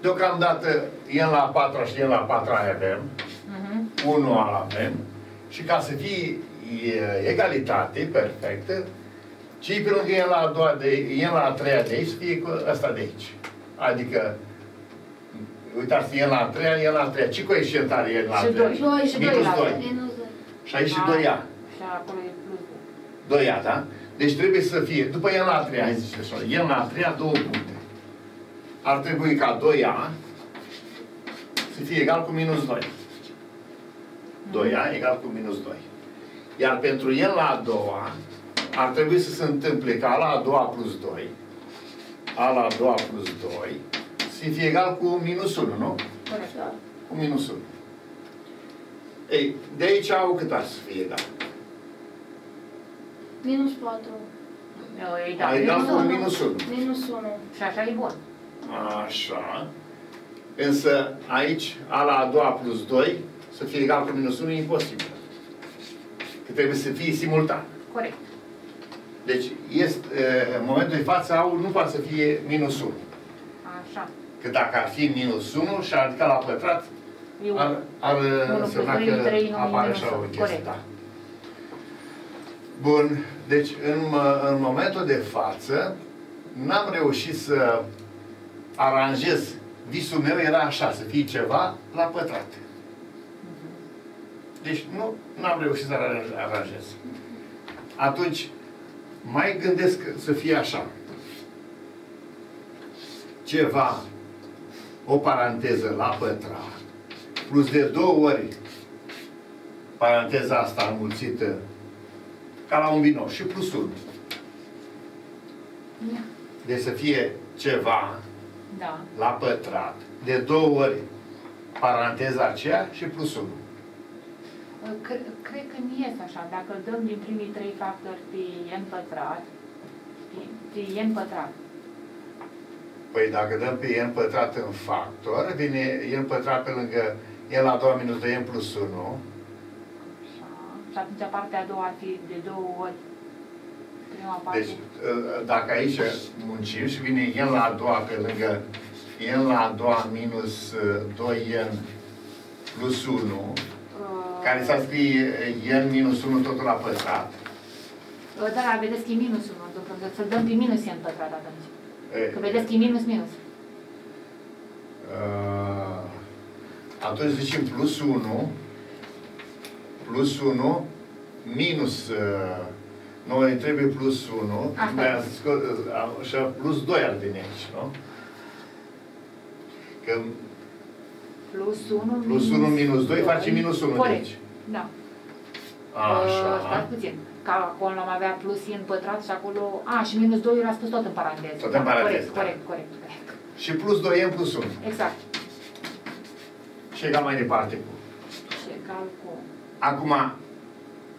Deocamdată el la 4 și el la 4 avem. 1 avem. Și ca să fie egalitate perfectă, cei pe lângă el la a doua, el la a treia de aici, fie cu ăsta de aici. Adică, uitați, el la a treia, el la a treia. Ce coeșient are el la a treia? Minus 2. Și aici și 2A. Și acolo e plus 2. 2A, da? Deci trebuie să fie, după el la a treia, el la a treia, două puncte. Ar trebui ca 2A să fie egal cu minus 2. 2A egal cu minus 2. Iar pentru el la a doua, ar trebui să se întâmple ca A la a doua plus 2, A la a doua plus 2, să fie egal cu minus 1, nu? Corect. Cu minus 1. Ei, de aici au cât ar să fie egal? Minus 4. E egal cu minus 1. Minus 1. Și așa e bun. Așa. Însă aici, A la a doua plus 2, să fie egal cu minus 1, e imposibil. Că trebuie să fie simultan. Corect. Deci, în momentul de față, aul nu poate să fie minus 1. Așa. Că dacă ar fi minus 1 și ar ridica la pătrat, ar însemna că apare așa o chestie. Da. Bun. Deci, în momentul de față, n-am reușit să aranjez. Visul meu era așa, să fie ceva la pătrat. Deci, nu am reușit să aranjez. Atunci, mai gândesc să fie așa. Ceva, o paranteză la pătrat, plus de două ori paranteza asta înmulțită, ca la un binom, și plus 1. Deci să fie ceva la pătrat, de două ori paranteza aceea și plus 1. Cred că nu este așa. Dacă îl dăm din primii 3 factori pe n pătrat, pe n pătrat. Păi dacă dăm pe n pătrat în factor, vine n pătrat pe lângă n la a doua minus 2n plus 1. Așa. Și atunci partea a doua ar fi de două ori prima parte. Deci dacă aici muncim și vine n la a doua pe lângă n la a doua minus 2n plus 1, care s-ar scrie n minus 1 totul la pătrat. Dar vedeți că e minus 1, să dăm din minus n pătrat atunci. Că vedeți că e minus minus. Atunci zicem plus 1 plus 1 minus, noi trebuie plus 1, mi-a scos așa plus 2 ar veni aici, nu? Că plus 1 plus minus 2 face minus 1 de aici. Da. Așa. Stați puțin. Ca acolo am avea plus i în pătrat și acolo... A, și minus 2 eu l-am spus tot în paranteză. Tot în paranteză. Corect. Și plus 2 e în plus 1. Exact. Și egal mai departe cu... Și egal cu... Acum,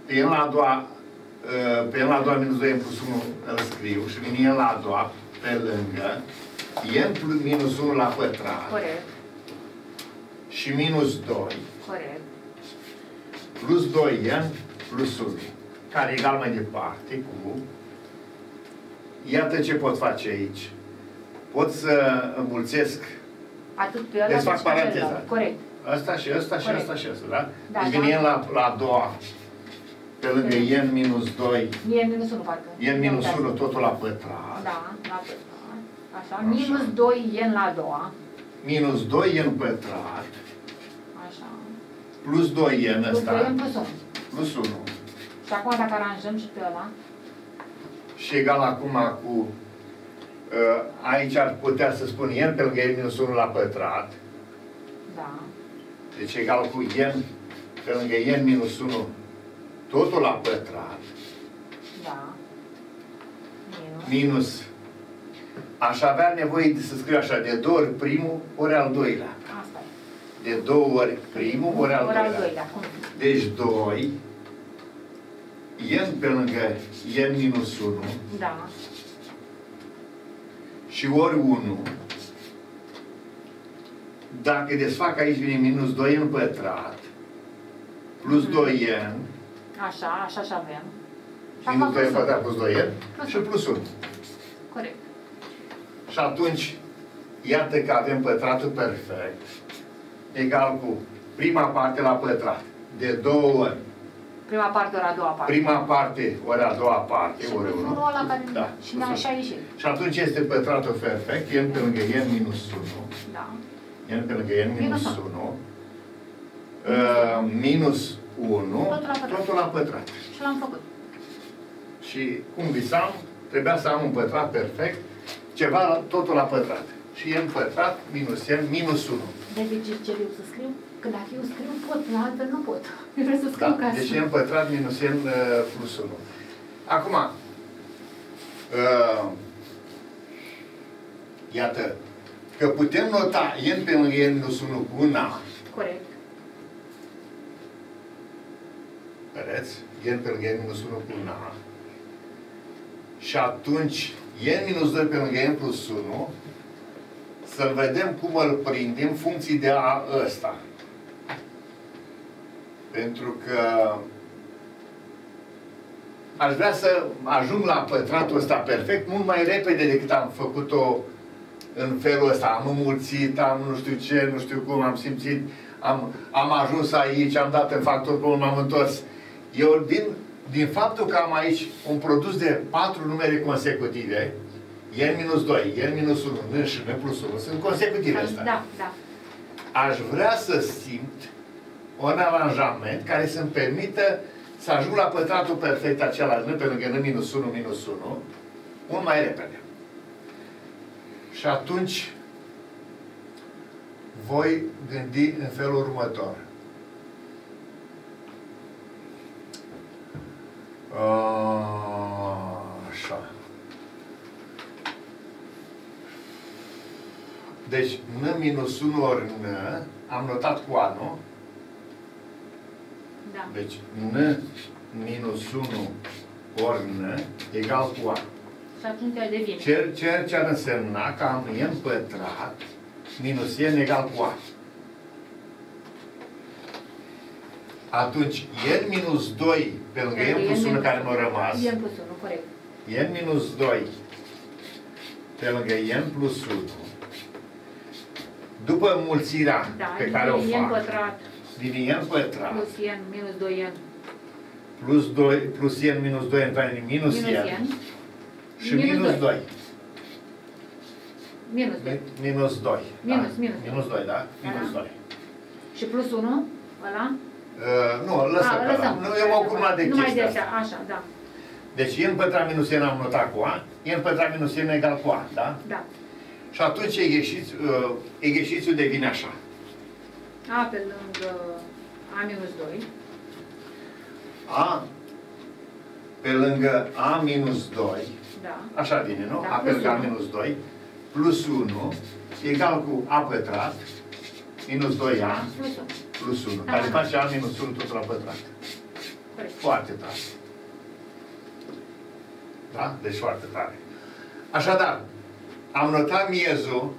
pe el la a doua... Pe el la a doua minus 2 e în plus 1 îl scriu și vine el la a doua pe lângă. E în plus minus 1 la pătrat. Corect. Și minus 2. Corect. Plus 2 e plus 1. Care e egal mai departe cu... Iată ce pot face aici. Pot să înmulțesc... Atât pe ăla, desfac paranteza. Corect. Asta și ăsta și ăsta și ăsta, da? Da, deci vine la a doua. Pe lângă e în minus 2. E în minus 1, parcă. E în minus 1, totul la pătrat. Da, la pătrat. Așa. Minus 2 e în la a doua. Minus 2 e în pătrat. Așa. Plus 2 e în ăsta. Plus 2 e în plus 1. Plus 1. Și acum dacă aranjăm și pe ăla. Și egal acum cu... Aici ar putea să spun ien pe lângă ien minus 1 la pătrat. Da. Deci egal cu ien pe lângă ien minus 1 totul la pătrat. Da. Minus. Aș avea nevoie să scriu așa, de 2 ori primul, ori al doilea. Asta e. De 2 ori primul, ori al doilea. Deci 2 ien pe lângă ien minus 1. Da. Și ori 1. Dacă desfac aici vine minus 2 în pătrat, plus 2 n. Așa, așa și avem. Minus 2 în pătrat plus 2 n și plus 1. Corect. Și atunci, iată că avem pătratul perfect, egal cu prima parte la pătrat, de 2 ori. Prima parte ori a doua parte. Prima parte ori a doua parte, și ori 1. Da, și da, așa ieșit. Și atunci este pătratul perfect, n pe lângă n minus 1. Da. N pe lângă n minus 1. Minus 1, totul la pătrat. Și l-am făcut. Și cum visam, trebuia să am un pătrat perfect, ceva totul la pătrat. Și n pătrat minus n minus 1. Deci ce vreau să scriu? Că dacă eu scriu pot, la altfel nu pot. Eu vreau să scriu ca să... Deci e în pătrat minus n plus 1. Acum, iată, că putem nota n pe lângă n minus 1 cu una. Corect. Vedeți? N pe lângă n minus 1 cu una. Și atunci, n minus 2 pe lângă n plus 1, să vedem cum îl prindem funcții de a ăsta. Pentru că aș vrea să ajung la pătratul ăsta perfect mult mai repede decât am făcut-o în felul ăsta. Am înmulțit, am nu știu ce, nu știu cum, am simțit, am ajuns aici, am dat în factor comun, m-am întors. Eu din faptul că am aici un produs de 4 numere consecutive, n minus 2, n minus 1, n și n plus 1, sunt consecutive astea. Da, da. Aș vrea să simt un aranjament care să-mi permită să ajung la pătratul perfect acela, n pe lângă n minus 1, minus 1, mult mai repede. Și atunci voi gândi în felul următor. Așa. Deci, n minus 1 ori n, am notat cu a, nu? Da. Deci, n minus 1 ori n egal cu a. Și atunci devine. Ceea ce ar însemna că am n pătrat minus n egal cu a. Atunci, n minus 2 pe lângă n plus 1 care mi-a rămas. N plus 1, corect. N minus 2 pe lângă n plus 1. După mulțirea pe care o fac, din n pătrat, plus n minus 2n, plus n minus 2n, minus n, și minus 2. Minus 2. Minus 2, da? Minus 2. Și plusul 1? Ăla? Nu, lăsăm. Nu, eu mă ocup de chestia. Numai de așa, așa, da. Deci e împătrat minus n am notat cu a, e împătrat minus n egal cu a, da? Da. Și atunci egheșițiul devine așa. A pe lângă a minus 2. A pe lângă a minus 2. Da. Așa vine, nu? Da, a pe lângă a minus 2 plus 1 egal cu a pătrat minus 2a plus 1. Care face a minus 1 tot la pătrat. Corect. Foarte tare. Da? Deci foarte tare. Așadar, am notat miezul,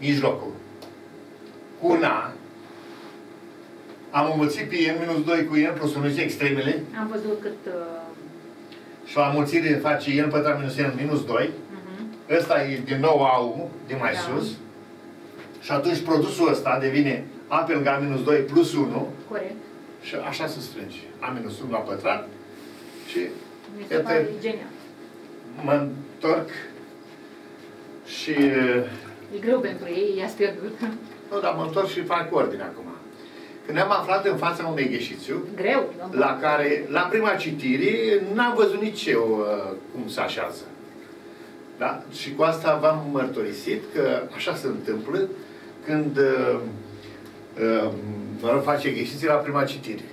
mijlocul, cu un A, am înmulțit pe N minus 2 cu N plus 1 și extremele. Am văzut cât... Și la mulțire face N pătrat minus N minus 2. Ăsta e din nou A-ul, din mai sus. Și atunci produsul ăsta devine A pe lângă A minus 2 plus 1. Corect. Și așa se strânge. A minus 1 la pătrat. Și... Mi se pare genial. Mă întorc. Și... E greu pentru ei, i-ați pierdut. Nu, dar mă întorc și fac ordine acum. Când ne-am aflat în fața unui gheșițiu, greu, la care, la prima citire, n-am văzut nici eu cum se așează. Da? Și cu asta v-am mărturisit că așa se întâmplă când face gheșiții la prima citire.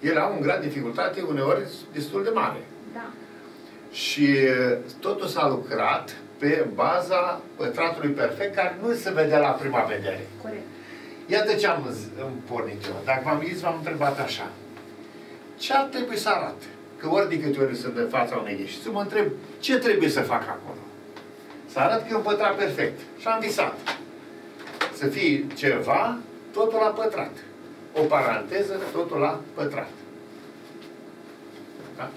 Era un grad de dificultate, uneori, destul de mare. Da. Și totul s-a lucrat pe baza pătratului perfect, care nu se vedea la prima vedere. Corect. Iată ce am pornit eu. Dacă v-am zis, v-am întrebat așa. Ce ar trebui să arate? Că ori de câte ori sunt în fața unei gheșițe, mă întreb, ce trebuie să fac acolo? Să arăt că e un pătrat perfect. Și am visat. Să fie ceva, totul la pătrat. O paranteză, totul la pătrat. Da?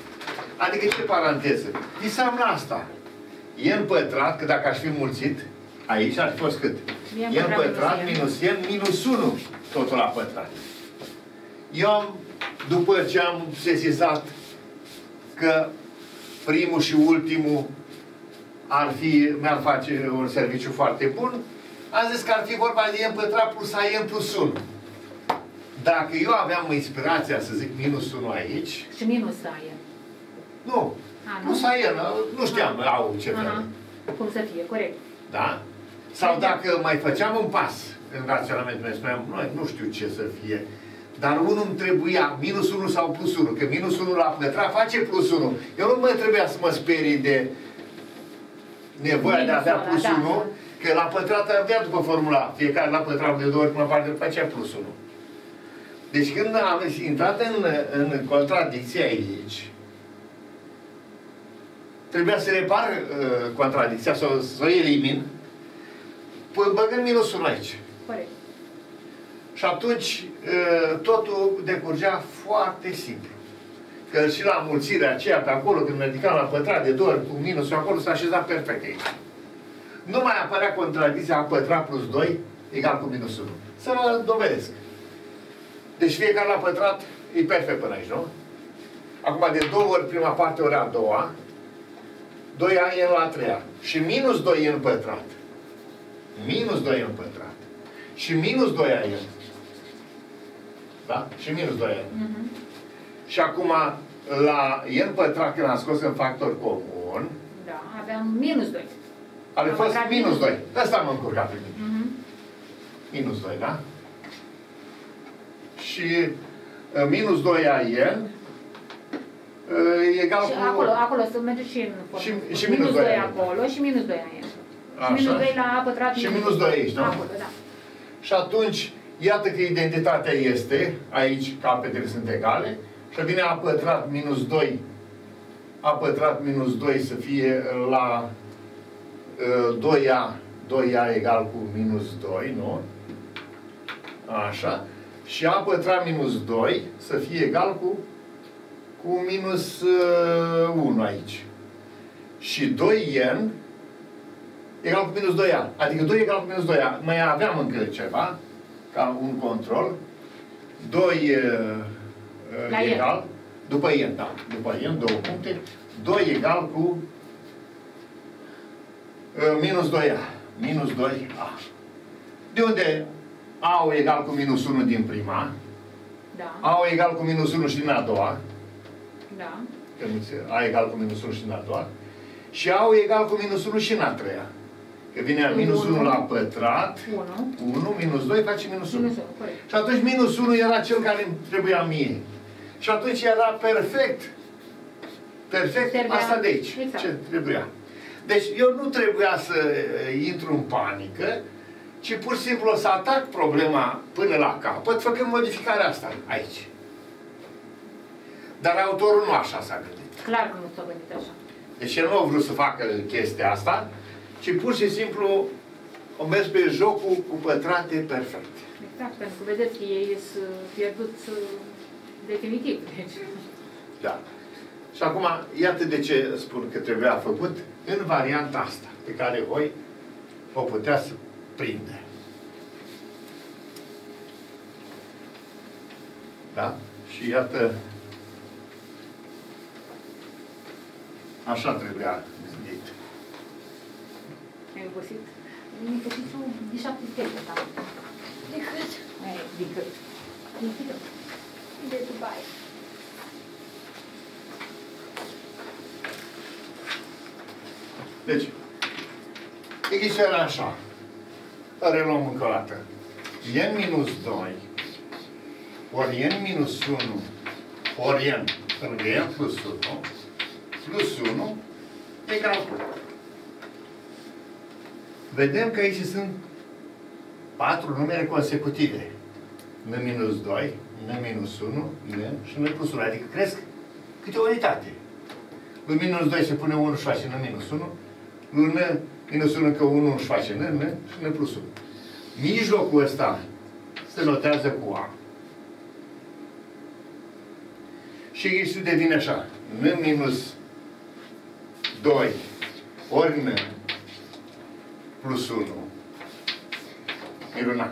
Adică ce paranteză? Visam la asta. E în pătrat, că dacă aș fi mulțit, aici ar fi fost cât? E în pătrat minus n minus 1, totul la pătrat. Eu am, după ce am sesizat că primul și ultimul ar fi, mi-ar face un serviciu foarte bun, am zis că ar fi vorba de n pătrat plus a n plus 1. Dacă eu aveam inspirația să zic minus 1 aici... Și minus aia. Nu. A, nu s-a nu știam, au ce fel. Cum să fie, corect. Da? Sau dacă mai făceam un pas în raționamentul meu, spuneam, noi nu știu ce să fie, dar unul îmi trebuia, minus 1 sau plus 1, că minus 1 la pătrat face plus 1. Eu nu mă trebuia să mă sperii de nevoia minus de a avea plus 1, da, că la pătrat avea după formula, fiecare la pătrat de 2 ori până la parte facea plus 1. Deci când am intrat în contradicție aici, trebuia să repar contradicția, să o elimin, băgând minusul aici. Corect. Și atunci totul decurgea foarte simplu. Că și la mulțirea aceea pe acolo, când ne ridicam la pătrat de 2 ori cu minusul acolo, s-a așezat perfect aici. Nu mai apărea contradicția a pătrat plus 2 egal cu minus 1. Să mă dovedesc. Deci fiecare la pătrat e perfect până aici, nu? Acum de 2 ori prima parte ori a doua, 2a e la 3a. Și minus 2 e în pătrat. Minus 2 e în pătrat. Și minus 2a e. Da? Și minus 2a e. Și acum, la e în pătrat, când am scos în factor comun... Da, aveam minus 2. Are fost minus 2. De asta am încurcat pe mine. Minus 2, da? Și minus 2a e... egal și cu... acolo să merge și în... Și minus 2 acolo și minus 2 aici. Și minus 2 la a pătrat și minus 2 aici, da? Acolo, da. Și atunci, iată că identitatea este, aici capetele sunt egale, și vine a pătrat minus 2, a pătrat minus 2 să fie la 2a, 2a egal cu minus 2, nu? Așa. Și a pătrat minus 2 să fie egal cu minus 1 aici. Și 2n egal cu minus 2a. Adică 2 egal cu minus 2a. Mai aveam încă ceva, ca un control. 2 egal, după n, da. După n, 2 puncte. 2 egal cu minus 2a. Minus 2a. De unde A egal cu minus 1 din prima. Da. A egal cu minus 1 și din a doua. Da. A egal cu minus 1 și din a doua. Și A egal cu minus 1 și din a treia. Că vine minus 1 la pătrat, 1 minus 2 face minus 1. Și atunci minus 1 era cel care îmi trebuia mie. Și atunci era perfect. Perfect asta de aici. Exact. Ce trebuia. Deci eu nu trebuia să intru în panică, ci pur și simplu o să atac problema până la capăt, făcând modificarea asta aici. Dar autorul nu așa s-a gândit. Clar că nu s-a gândit așa. Deci el nu a vrut să facă chestia asta, ci pur și simplu o mers pe jocul cu pătrate perfecte. Exact, pentru că vedeți că ei sunt pierduți definitiv. Deci. Da. Și acum, iată de ce spun că trebuia făcut în varianta asta, pe care voi o puteți prinde. Da? Și iată, așa trebuia gândit. Ai obosit? Mi-ai găsit de 7 stele, da? De cât? De cât? De cât? De Dubai. Deci, exista așa. Reluăm încă o dată. N minus 2 ori N minus 1 ori N, pentru că N plus 1 plus 1 egal cu. Vedem că aici sunt 4 numere consecutive. N minus 2, N minus 1, N și N plus 1. Adică cresc câte o unitate. În minus 2 se pune 1 și face N minus 1. În minus 1 că 1 își face N, N și N plus 1. Mijlocul ăsta se notează cu A. Și X devine așa. N minus 2 ori N plus 1. Miruna.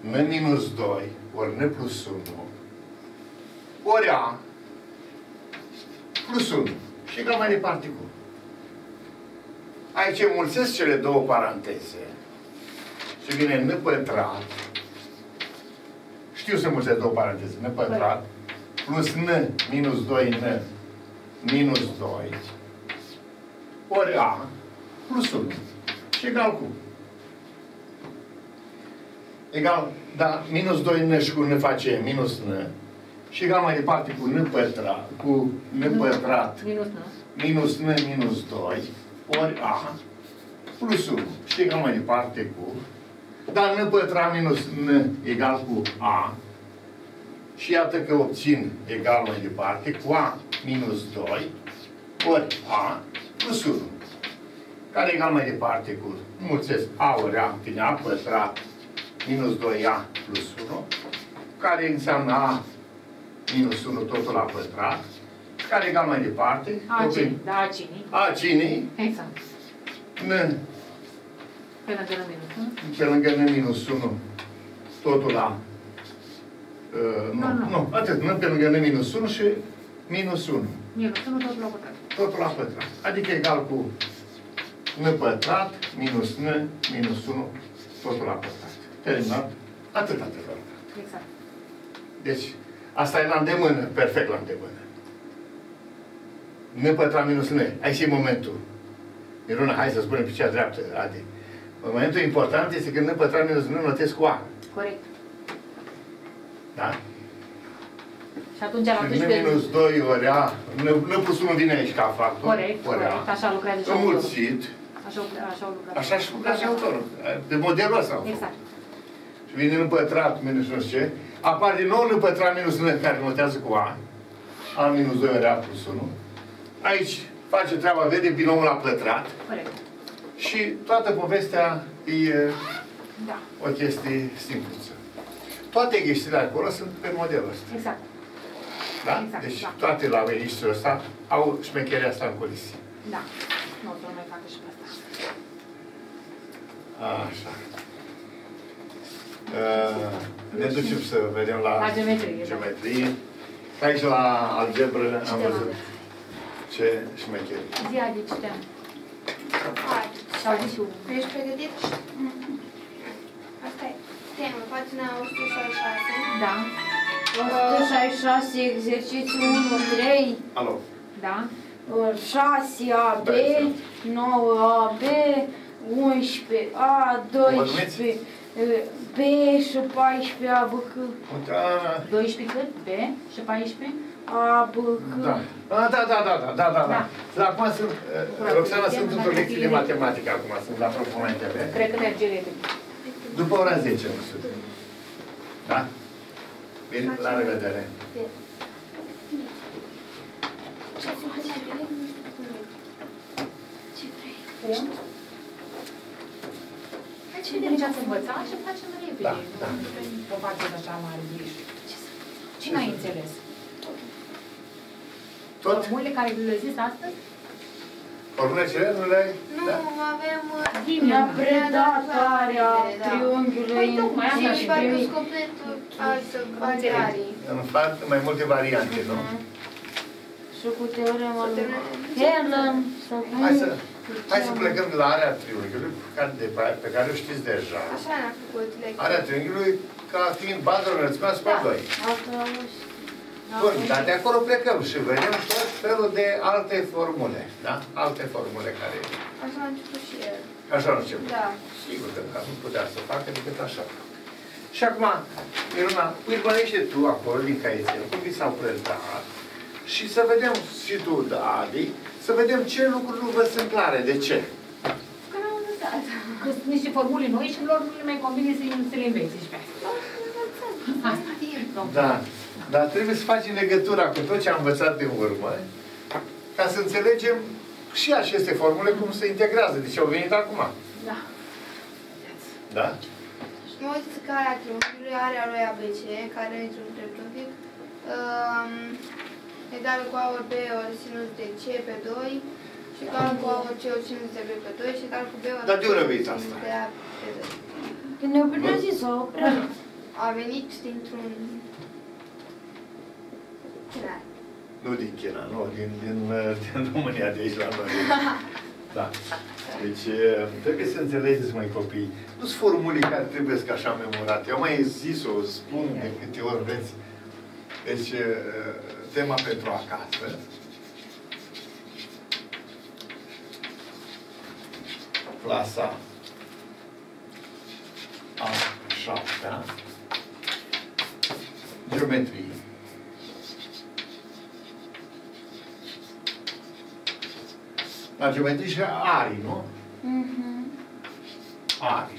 N minus 2 ori N plus 1 ori A plus 1. Și că mai departe cu. Aici mulțesc cele două paranteze și vine N pătrat. Știu să mulțesc două paranteze. N pătrat plus N minus 2N minus 2 ori A plus 1. Și egal cu. Egal, dar minus 2N și cu N face minus N. Și egal mai departe cu N pătrat, cu N pătrat minus N minus 2 ori A plus 1. Și egal mai departe cu. Dar N pătrat minus N egal cu A. Și iată că obțin egal mai departe cu A minus 2 ori A plus 1. Care egal mai departe cu. Mulțesc A ori A, vine A pătrat minus 2A plus 1. Care înseamnă A minus 1 totul la pătrat. Care egal mai departe. A cinei. Exact. Pe lângă N minus 1. Totul la... Nu, atât. N pe lângă N minus 1 și minus 1. Minus 1 totul la pătrat. Totul la pătrat. Adică egal cu N pătrat minus N minus 1 totul la pătrat. Terminat. Atât. Exact. Deci, asta e la îndemână. Perfect la îndemână. N pătrat minus N. Aici e momentul. Miruna, hai să spunem pe cea dreaptă, Adi. Momentul important este că N pătrat minus N notez cu A. Corect. Da? Și atunci la N minus 2 ori A. N plus 1 vine aici ca factor. Corect. Așa lucrează și autorul. Înmulțit. Așa și lucrează și autorul. De modelul ăsta. Exact. Și vine N pătrat minus nu știu ce. Apare din nou N pătrat minus N care notează cu A. A minus 2 ori A plus 1. Aici face treaba, vede binomul la pătrat. Corect. Și toată povestea e o chestie simpluță. Toate chestiile acolo sunt pe modelul ăsta. Exact. Da? Exact, deci toate la ministrul ăsta au șmecherea asta în colisii. Da. Nu, o mai facă și pe asta. Așa. Ne ducem să vedem la geometrie. Aici la algebră am văzut. Ce șmecherie. Zi, Adi, citeam. Hai. Și-au zis eu. Ești pregătit? Asta e. temă, poate n-a 166. Da. 166, exercițiu 1-3. Alo. Da. 6AB, 9AB, 11A, 12 B și 14A, B, C. 12 cât? B și 14? A, B, C. Da. Da. La acum sunt, Roxana, sunt într-o lecție de matematică acum, sunt la proponente. Cred că merge repede. După ora 10, nu știu. Da? Bine, la revedere. Ce vrei? Ce vrei? Ați învățat și facem repede. Da, da. Nu vrem o facem așa mare griji. Cine a înțeles? Tot? Formulele care le zis astăzi? Formulele cele nu le-ai? Nu, avem ghimia predatarea triunghiului și parcă scopletul altă. Îmi fac mai multe variante, nu? Și cu teorema lui Heron. Hai să plecăm de la area triunghiului, pe care o știți deja. Așa ne-a făcut lecția. Area triunghiului ca fiind bază înălțimea asupra 2. Bun, dar de acolo plecăm și vedem tot felul de alte formule, da? Alte formule care... Așa a început și el. Așa a început. Da. Sigur că nu putea să facă decât așa. Și acum, Miruna, urmărește tu acolo, din caietel, cum vi s-au prezentat, și să vedem, și tu, Adi, să vedem ce lucruri nu vă sunt clare. De ce? Că n-am învățat. Că sunt niște formule noi și lor nu le mai convine să le înveți și pe asta. Asta e. Da. Dar trebuie să facem legătura cu tot ce am învățat din urmă, ca să înțelegem și aceste formule cum se integrează. Deci au venit acum. Da. Da? Mă uit că area triunghiului, area lui ABC, care e într-un dreptunghic, egal cu A ori B ori sinus de C pe 2, și egal cu A ori C ori sinus de B pe 2, și egal cu B ori sinus de A pe 2. Când ne-o primit zis, a venit dintr-un... Chinar. Nu din China, nu, din România, de aici la noi. Da. Deci, trebuie să înțelegeți, mai copii, nu sunt formule care trebuie să așa memorate. Eu mai zis-o, spun de câte ori veți. Deci, tema pentru acasă. Clasa a 7-a. Geometrie. La geometrie și arii, nu? Arii.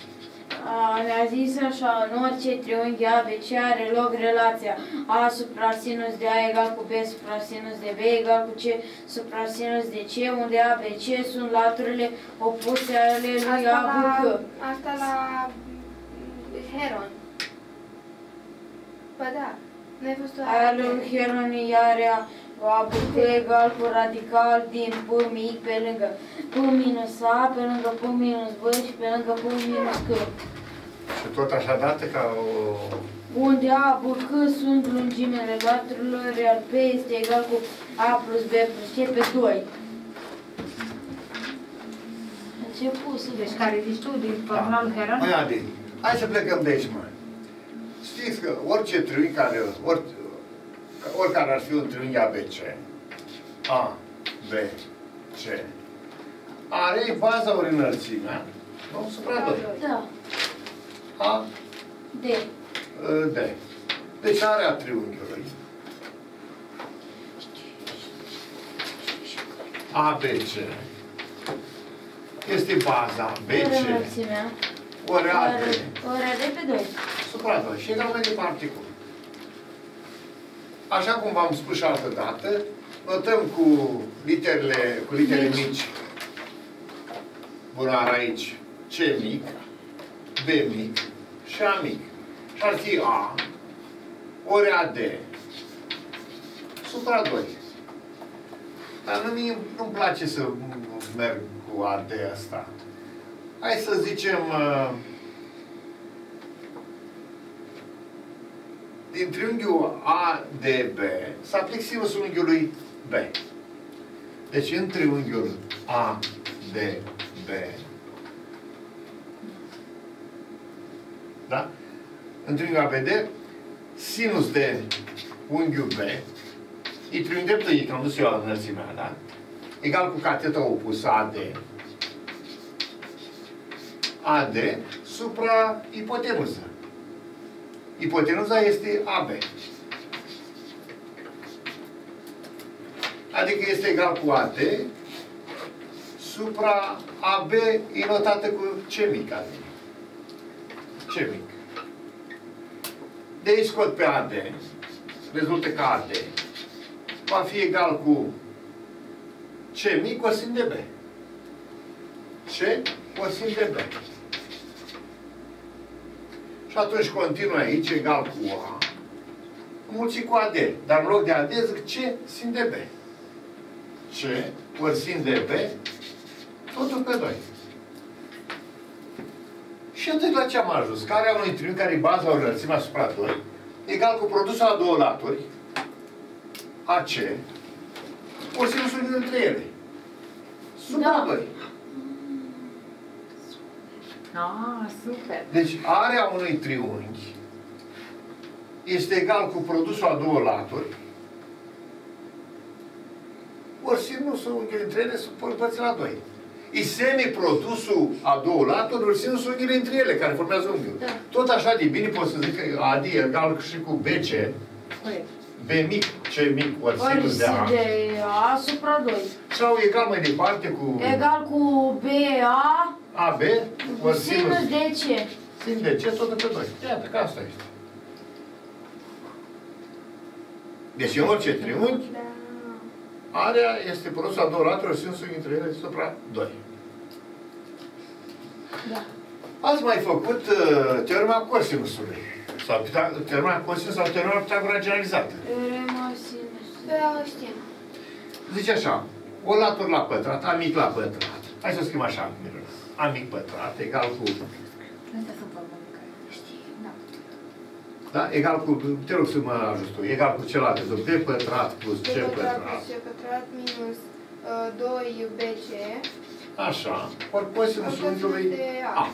Mi-a zis așa, în orice triunghi ABC are loc relația A supra sinus de A egal cu B supra sinus de B egal cu C supra sinus de C, unde A, B, C sunt laturile opuse ale lui A, B, C. Asta la Heron. Păi da, n-ai fost o aia. Aia lui Heron e area A, B, C egal cu radical din P mic pe lângă P minus A, pe lângă P minus B și pe lângă P minus C. Și tot așa dată ca o... Unde A, B, C sunt lungimele laturilor, iar P este egal cu A plus B plus C pe 2. Început să vezi care ești tu din formulul Heron? Măi, Adi, hai să plecăm de aici, mă. Știți că orice triunghi care... oricare ar fi un triunghi ABC, A, B, C, are baza ori înălțimea, nu? Supra 2. Da. A, D. D. Deci area triunghiului ABC este baza BC ori A, D. Ori A, D pe 2. Supra 2. Și egal mai departe cu. Așa cum v-am spus și altă dată, notăm cu literele mici. Bunar aici. C mic, B mic și A mic. Și ar fi A ori AD supra 2. Dar nu-mi place să merg cu AD asta. Hai să zicem... din triunghiul ADB să aplic sinusul unghiului B. Deci în triunghiul ADB, da? întâlnirea vede sinus de unghiul B y îndreptărit, am dus eu la înălțimea, da? Egal cu cateta opusă AD supra ipotenuză. Ipotenuza este AB. Adică este egal cu AD supra AB înotată cu C mic. C mic. De aici scot pe AD. Rezultă că AD va fi egal cu C mic cosin de B. C cosin de B. Și atunci continuă aici, egal cu A, mulți cu AD. Dar în loc de AD zic C sin de B. C ori sin de B, totul pe 2. Și atunci la ce am ajuns? Care a unui triunghi care e baza ori înălțimea asupra 2, egal cu produsul a două laturi, AC, ori sinusul dintre ele. Supra 2. Ah, super! Deci, area unui triunghi este egal cu produsul a două laturi ori sinusul unghiului între ele împărțit la 2. E semiprodusul a două laturi ori sinusul unghiului între ele, care formează unghiul. Da. Tot așa de bine pot să zic că AD e egal și cu BC, B mic, C mic ori sinus de A. De A supra 2. Sau egal mai departe cu... Egal cu BA... AB ori sinus de C. Sinus de C, tot de pe 2. Iată, că asta este. Deci, în orice triunghi, area este produsul a două laturi, sinusul dintre ele supra 2. Da. Ați mai făcut teorema cosinusului. Sau teorema cosinus sau teorema Pitagora generalizată. Teorema sinus. Da, știu. Zice așa, o latură la pătrat, A mic la pătrat. Hai să o scriem așa, Miruna. A mic pătrat egal cu... Da? Egal cu... Te rog să mă ajut tu. Egal cu celălalt. B pătrat plus C pătrat. C pătrat minus 2BC. Așa. Ori cosinus unghiului A.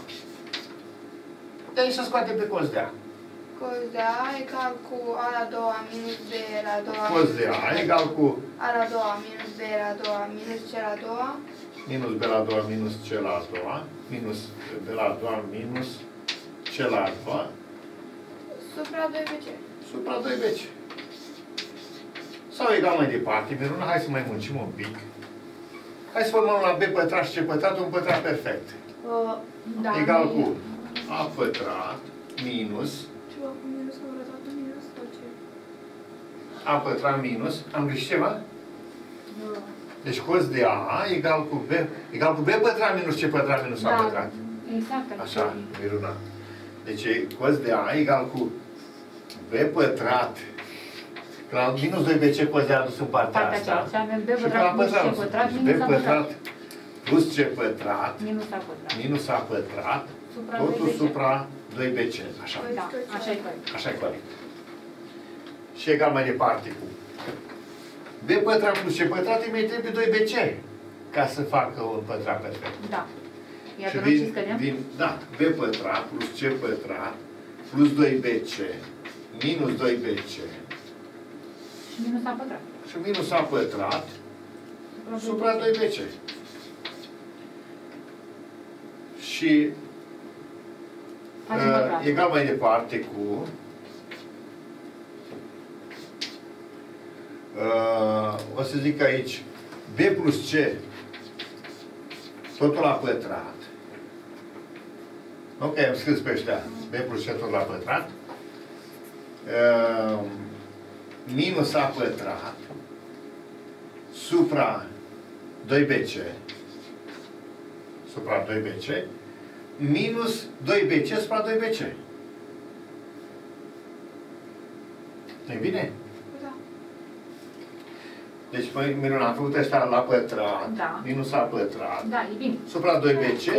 De aici se scoate pe cos de A. Cos de A egal cu A la 2 minus B la 2. Cos de A egal cu... A la 2 minus B la 2 minus C la 2. Minus B la a doua minus C la a doua, minus B la a doua minus C la a doua. Supra 2BC. Supra 2BC. Sau egal mai departe, Miruna, hai să mai muncim un pic. Hai să formăm la B pătrat și C pătrat un pătrat perfect. Da, egal cu A pătrat minus... Ceva cu minus, am arătat un minus sau ce? A pătrat minus, am greșit ceva? Da. Deci cos de A egal cu B, egal cu B pătrat minus C pătrat minus A pătrat. Exact. Așa, Miruna. Deci cos de A egal cu B pătrat. Că la minus 2BC cos de A dus în partea asta. Și avem B pătrat plus C pătrat minus A pătrat. Plus C pătrat minus A pătrat. Totul supra 2BC. Așa. Așa e corect. Și egal mai departe cu B pătrat plus C pătrat, îmi trebuie 2BC ca să facă un pătrat perfect. Da. Iată, da, B pătrat plus C pătrat plus 2BC minus 2BC și minus A pătrat. Și minus A pătrat supra 2BC. Și egal mai departe cu o să zic aici B plus C totul la pătrat. Ok, am scris pe ăștia B plus C totul la pătrat minus A pătrat supra 2BC supra 2BC minus 2BC supra 2BC. E bine? Deci, Miruna, am făcut ăștia la pătrat, da. Minus A pătrat, da, e bine. Supra 2BC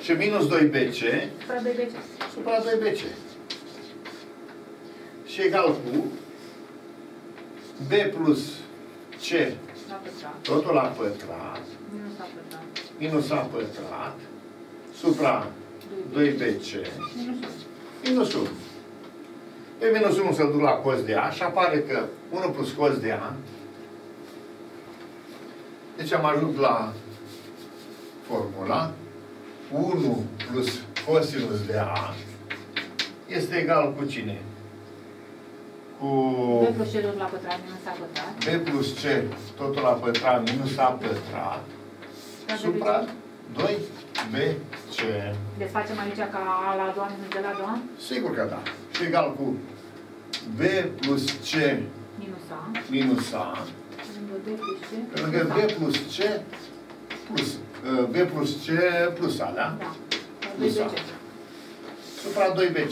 și minus 2BC supra 2BC. Supra 2BC. Și egal cu B plus C la pătrat. Totul la pătrat minus A pătrat. Minus A pătrat supra 2BC minus 1. Pe minus 1 să duc la cos de A și apare că 1 plus cos de A. Deci am ajuns la formula 1 plus cosinus de A este egal cu cine? Cu B plus C tot la pătrat minus A pătrat. B plus C totul la pătrat minus A pătrat supra 2BC. Deci facem aici ca A la a doua minus B la a doua? Sigur că da. Și egal cu B plus C minus A. Minus A. Pentru că B plus C plus B plus C plus A, da? Da. Plus A. Supra 2BC.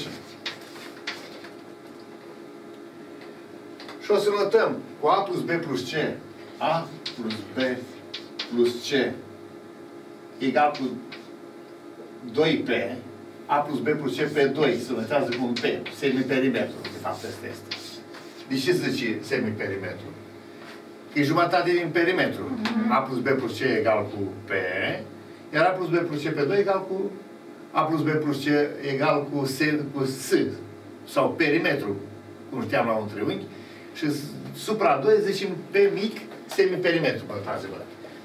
Și o să notăm cu A plus B plus C, A plus B plus C egal cu 2P, A plus B plus C pe 2, se notează cu un P, semiperimetru, de fapt asta este. De ce zice semiperimetru? E jumătate din perimetru. A plus B plus C egal cu P, iar A plus B plus C pe 2 egal cu A plus B plus C egal cu S, cu S sau perimetru, cum știam la un triunghi, și supra 2 zicem P mic semiperimetru, pătați-vă.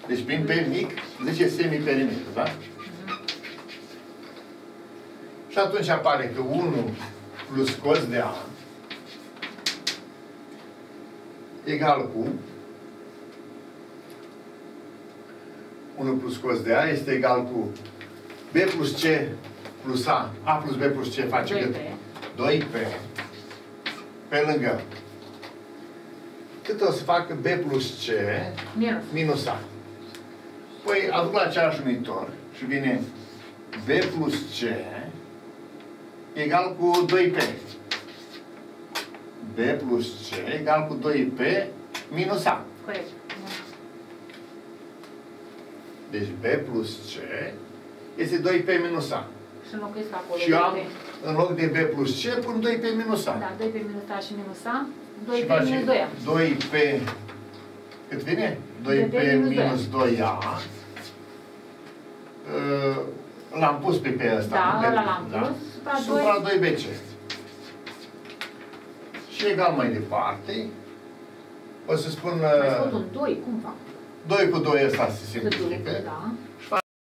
Deci prin P mic zice semiperimetru, da? Și atunci apare că 1 plus cos de A egal cu 1 plus cos de A este egal cu B plus C plus A. A plus B plus C face 2P. Cât? 2P. Pe lângă. Cât o să facă B plus C minus A. Păi aduc la același unitor și vine B plus C egal cu 2P. B plus C egal cu 2P minus A. Corect. Deci B plus C este 2P minus A. Și înlocuiesc acolo. Și eu am, în loc de B plus C, pun 2P minus A. Da, 2P minus A și minus A. 2P minus 2A. 2P... Cât vine? 2P minus 2A. L-am pus pe P ăsta. Da, ăla l-am pus. Supra 2BC. Și egal mai departe. O să spun... Mai scot un 2, cum fac? 2 cu 2 ăsta se simplifică. Da.